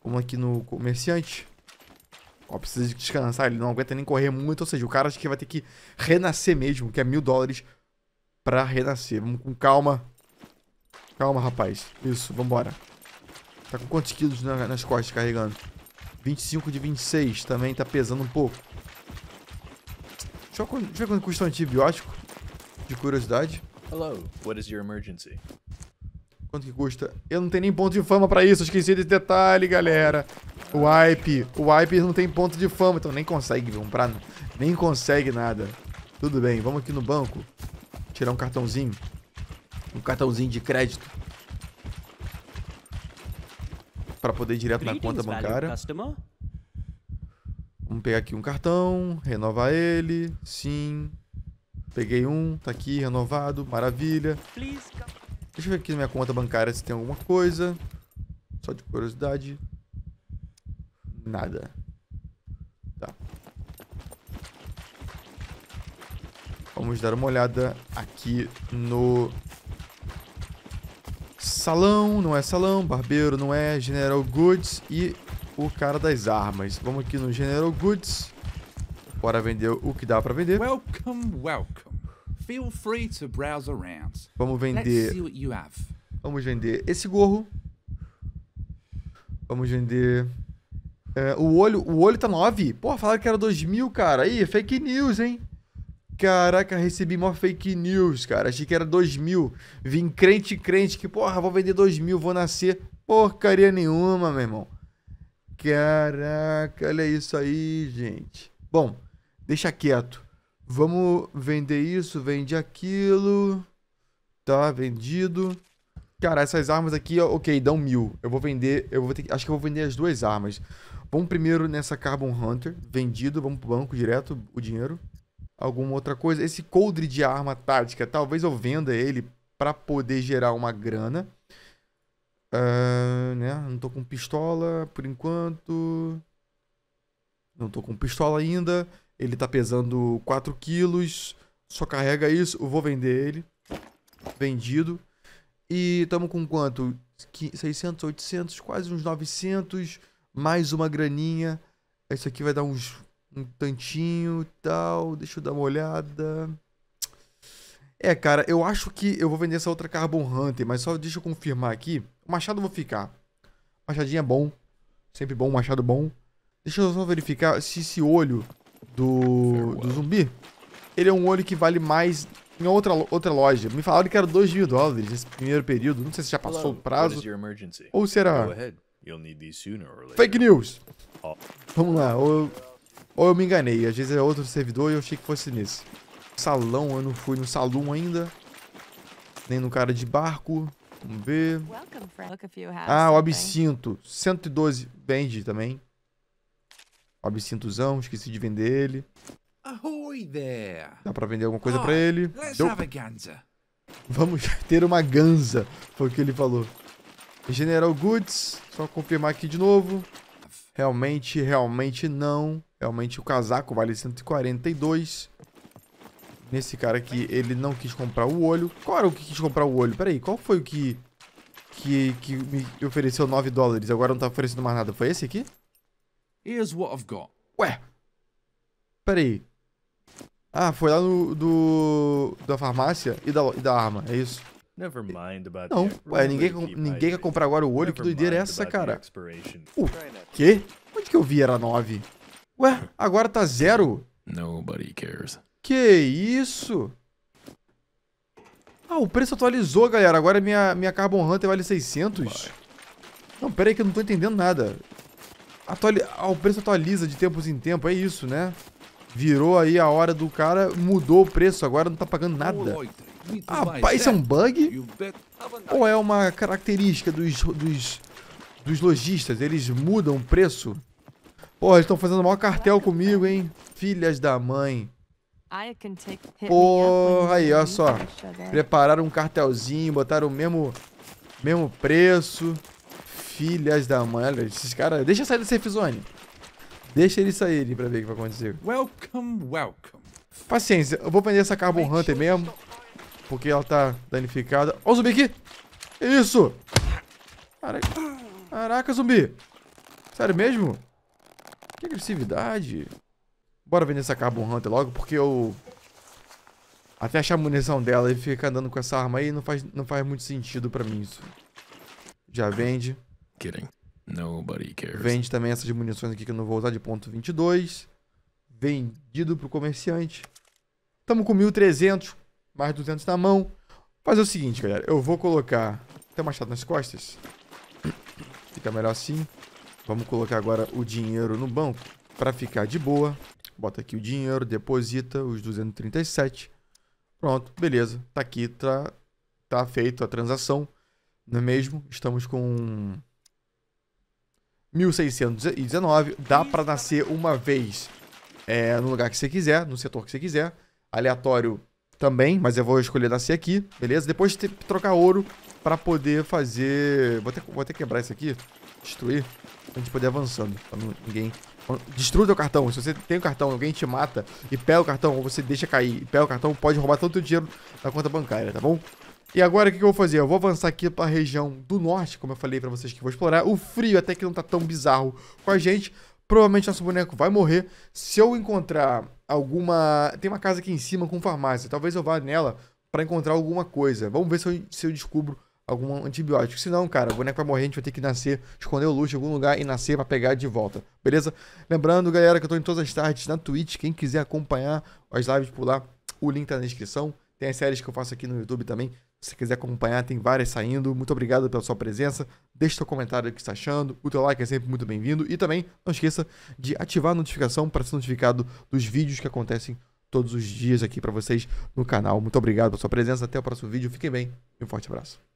Vamos aqui no comerciante. Ó, precisa descansar, ele não aguenta nem correr muito, ou seja, o cara acho que vai ter que renascer mesmo, que é $1000 pra renascer. Vamos com calma. Calma, rapaz. Isso, vambora. Tá com quantos quilos nas costas carregando? 25 de 26, também tá pesando um pouco. Deixa eu ver quanto custa um antibiótico, de curiosidade. Hello, what is your emergency? Quanto que custa? Eu não tenho nem ponto de fama pra isso, esqueci desse detalhe, galera. O wipe não tem ponto de fama, então nem consegue comprar, nem consegue nada. Tudo bem, vamos aqui no banco, tirar um cartãozinho de crédito, pra poder ir direto na conta bancária. Vamos pegar aqui um cartão, renovar ele, sim. Peguei um, tá aqui, renovado, maravilha. Deixa eu ver aqui na minha conta bancária se tem alguma coisa. Só de curiosidade. Nada. Tá. Vamos dar uma olhada aqui no salão. Não é salão. Barbeiro não é. General Goods e o cara das armas. Vamos aqui no General Goods. Bora vender o que dá pra vender. Welcome, welcome. Feel free to browse around. Vamos vender. Let's see what you have. Vamos vender esse gorro. Vamos vender. É, o olho tá 9. Porra, falaram que era 2000, cara. Ih, fake news, hein? Caraca, recebi uma fake news, cara. Achei que era 2000. Vim crente que, porra, vou vender 2000, vou nascer. Porcaria nenhuma, meu irmão. Caraca, olha isso aí, gente. Bom, deixa quieto. Vamos vender isso, vende aquilo. Tá, vendido. Cara, essas armas aqui, ok, dão 1000. Eu vou vender, acho que eu vou vender as duas armas. Vamos primeiro nessa Carbon Hunter, vendido, vamos pro banco direto, o dinheiro. Alguma outra coisa, esse coldre de arma tática, talvez eu venda ele pra poder gerar uma grana. Né? Não tô com pistola por enquanto. Não tô com pistola ainda. Ele tá pesando 4 quilos, só carrega isso, eu vou vender ele. Vendido. E tamo com quanto? 600, 800, quase uns 900. Mais uma graninha. Isso aqui vai dar um tantinho e tal. Deixa eu dar uma olhada. É, cara, eu acho que eu vou vender essa outra Carbon Hunter, mas só deixa eu confirmar aqui. O machado eu vou ficar. Machadinho é bom. Sempre bom, machado bom. Deixa eu só verificar se esse olho do zumbi, ele é um olho que vale mais em outra loja. Me falaram que era $2000 nesse primeiro período. Não sei se já passou o prazo ou será fake news. Vamos lá, ou eu me enganei. Às vezes é outro servidor e eu achei que fosse nesse salão. Eu não fui no salão ainda. Tem no cara de barco. Vamos ver. Ah, o absinto. 112. Vende também. O absintozão. Esqueci de vender ele. Dá pra vender alguma coisa pra ele. Vamos ter uma ganza. Foi o que ele falou. General Goods. Só confirmar aqui de novo. Realmente não. Realmente o casaco vale 142. Nesse cara aqui, ele não quis comprar o olho. Qual era o que quis comprar o olho? Peraí, qual foi o que me ofereceu 9 dólares? Agora não tá oferecendo mais nada. Foi esse aqui? Here's what I've got. Ué. Peraí. Ah, foi lá no... da farmácia e da arma, é isso? Never mind about não, ué, ninguém quer comprar agora o olho. Que doideira é essa, cara? O quê? Onde que eu vi era 9? Ué, agora tá 0? Nobody cares. Que isso? Ah, o preço atualizou, galera. Agora minha Carbon Hunter vale 600. Não, pera aí que eu não tô entendendo nada. O preço atualiza de tempos em tempo, é isso, né? Virou aí a hora do cara, mudou o preço, agora não tá pagando nada. Rapaz, isso é um bug? Ou é uma característica dos lojistas? Eles mudam o preço? Pô, eles estão fazendo o maior cartel comigo, hein? Filhas da mãe. Pô, aí, olha só. Prepararam um cartelzinho, botaram o mesmo preço. Filhas da mãe. Olha, esses caras... Deixa sair da safe zone. Deixa eles saírem pra ver o que vai acontecer. Welcome. Paciência, eu vou vender essa Carbon Hunter mesmo. Porque ela tá danificada. Ó o zumbi aqui! Isso! Caraca, zumbi! Sério mesmo? Que agressividade! Bora vender essa Carbon Hunter logo, porque eu... Até achar a munição dela e ficar andando com essa arma aí não faz muito sentido pra mim isso. Já vende. Nobody cares. Vende também essas munições aqui que eu não vou usar de ponto 22. Vendido pro comerciante. Tamo com 1.300. Mais 200 na mão. Fazer o seguinte, galera. Eu vou colocar... Tem um machado nas costas. Fica melhor assim. Vamos colocar agora o dinheiro no banco. Pra ficar de boa. Bota aqui o dinheiro. Deposita os 237. Pronto. Beleza. Tá aqui. Tá feito a transação. Não é mesmo? Estamos com... 1.619. Dá pra nascer uma vez. É, no lugar que você quiser. No setor que você quiser. Aleatório... Também, mas eu vou escolher nascer aqui, beleza? Depois de ter que trocar ouro pra poder fazer... Vou até quebrar isso aqui, destruir, pra gente poder ir avançando. Pra ninguém... Destrua o teu cartão. Se você tem o cartão, alguém te mata e pega o cartão, ou você deixa cair e pega o cartão, pode roubar todo o teu dinheiro da conta bancária, tá bom? E agora o que eu vou fazer? Eu vou avançar aqui pra região do norte, como eu falei pra vocês que eu vou explorar. O frio até que não tá tão bizarro com a gente. Provavelmente nosso boneco vai morrer. Se eu encontrar alguma... Tem uma casa aqui em cima com farmácia. Talvez eu vá nela pra encontrar alguma coisa. Vamos ver se eu descubro algum antibiótico. Se não, cara, o boneco vai morrer. A gente vai ter que nascer, esconder o luxo em algum lugar e nascer pra pegar de volta. Beleza? Lembrando, galera, que eu tô em todas as tardes na Twitch. Quem quiser acompanhar as lives por lá, o link tá na descrição. Tem as séries que eu faço aqui no YouTube também. Se você quiser acompanhar, tem várias saindo. Muito obrigado pela sua presença. Deixe seu comentário o que está achando. O teu like é sempre muito bem-vindo. E também não esqueça de ativar a notificação para ser notificado dos vídeos que acontecem todos os dias aqui para vocês no canal. Muito obrigado pela sua presença. Até o próximo vídeo. Fiquem bem e um forte abraço.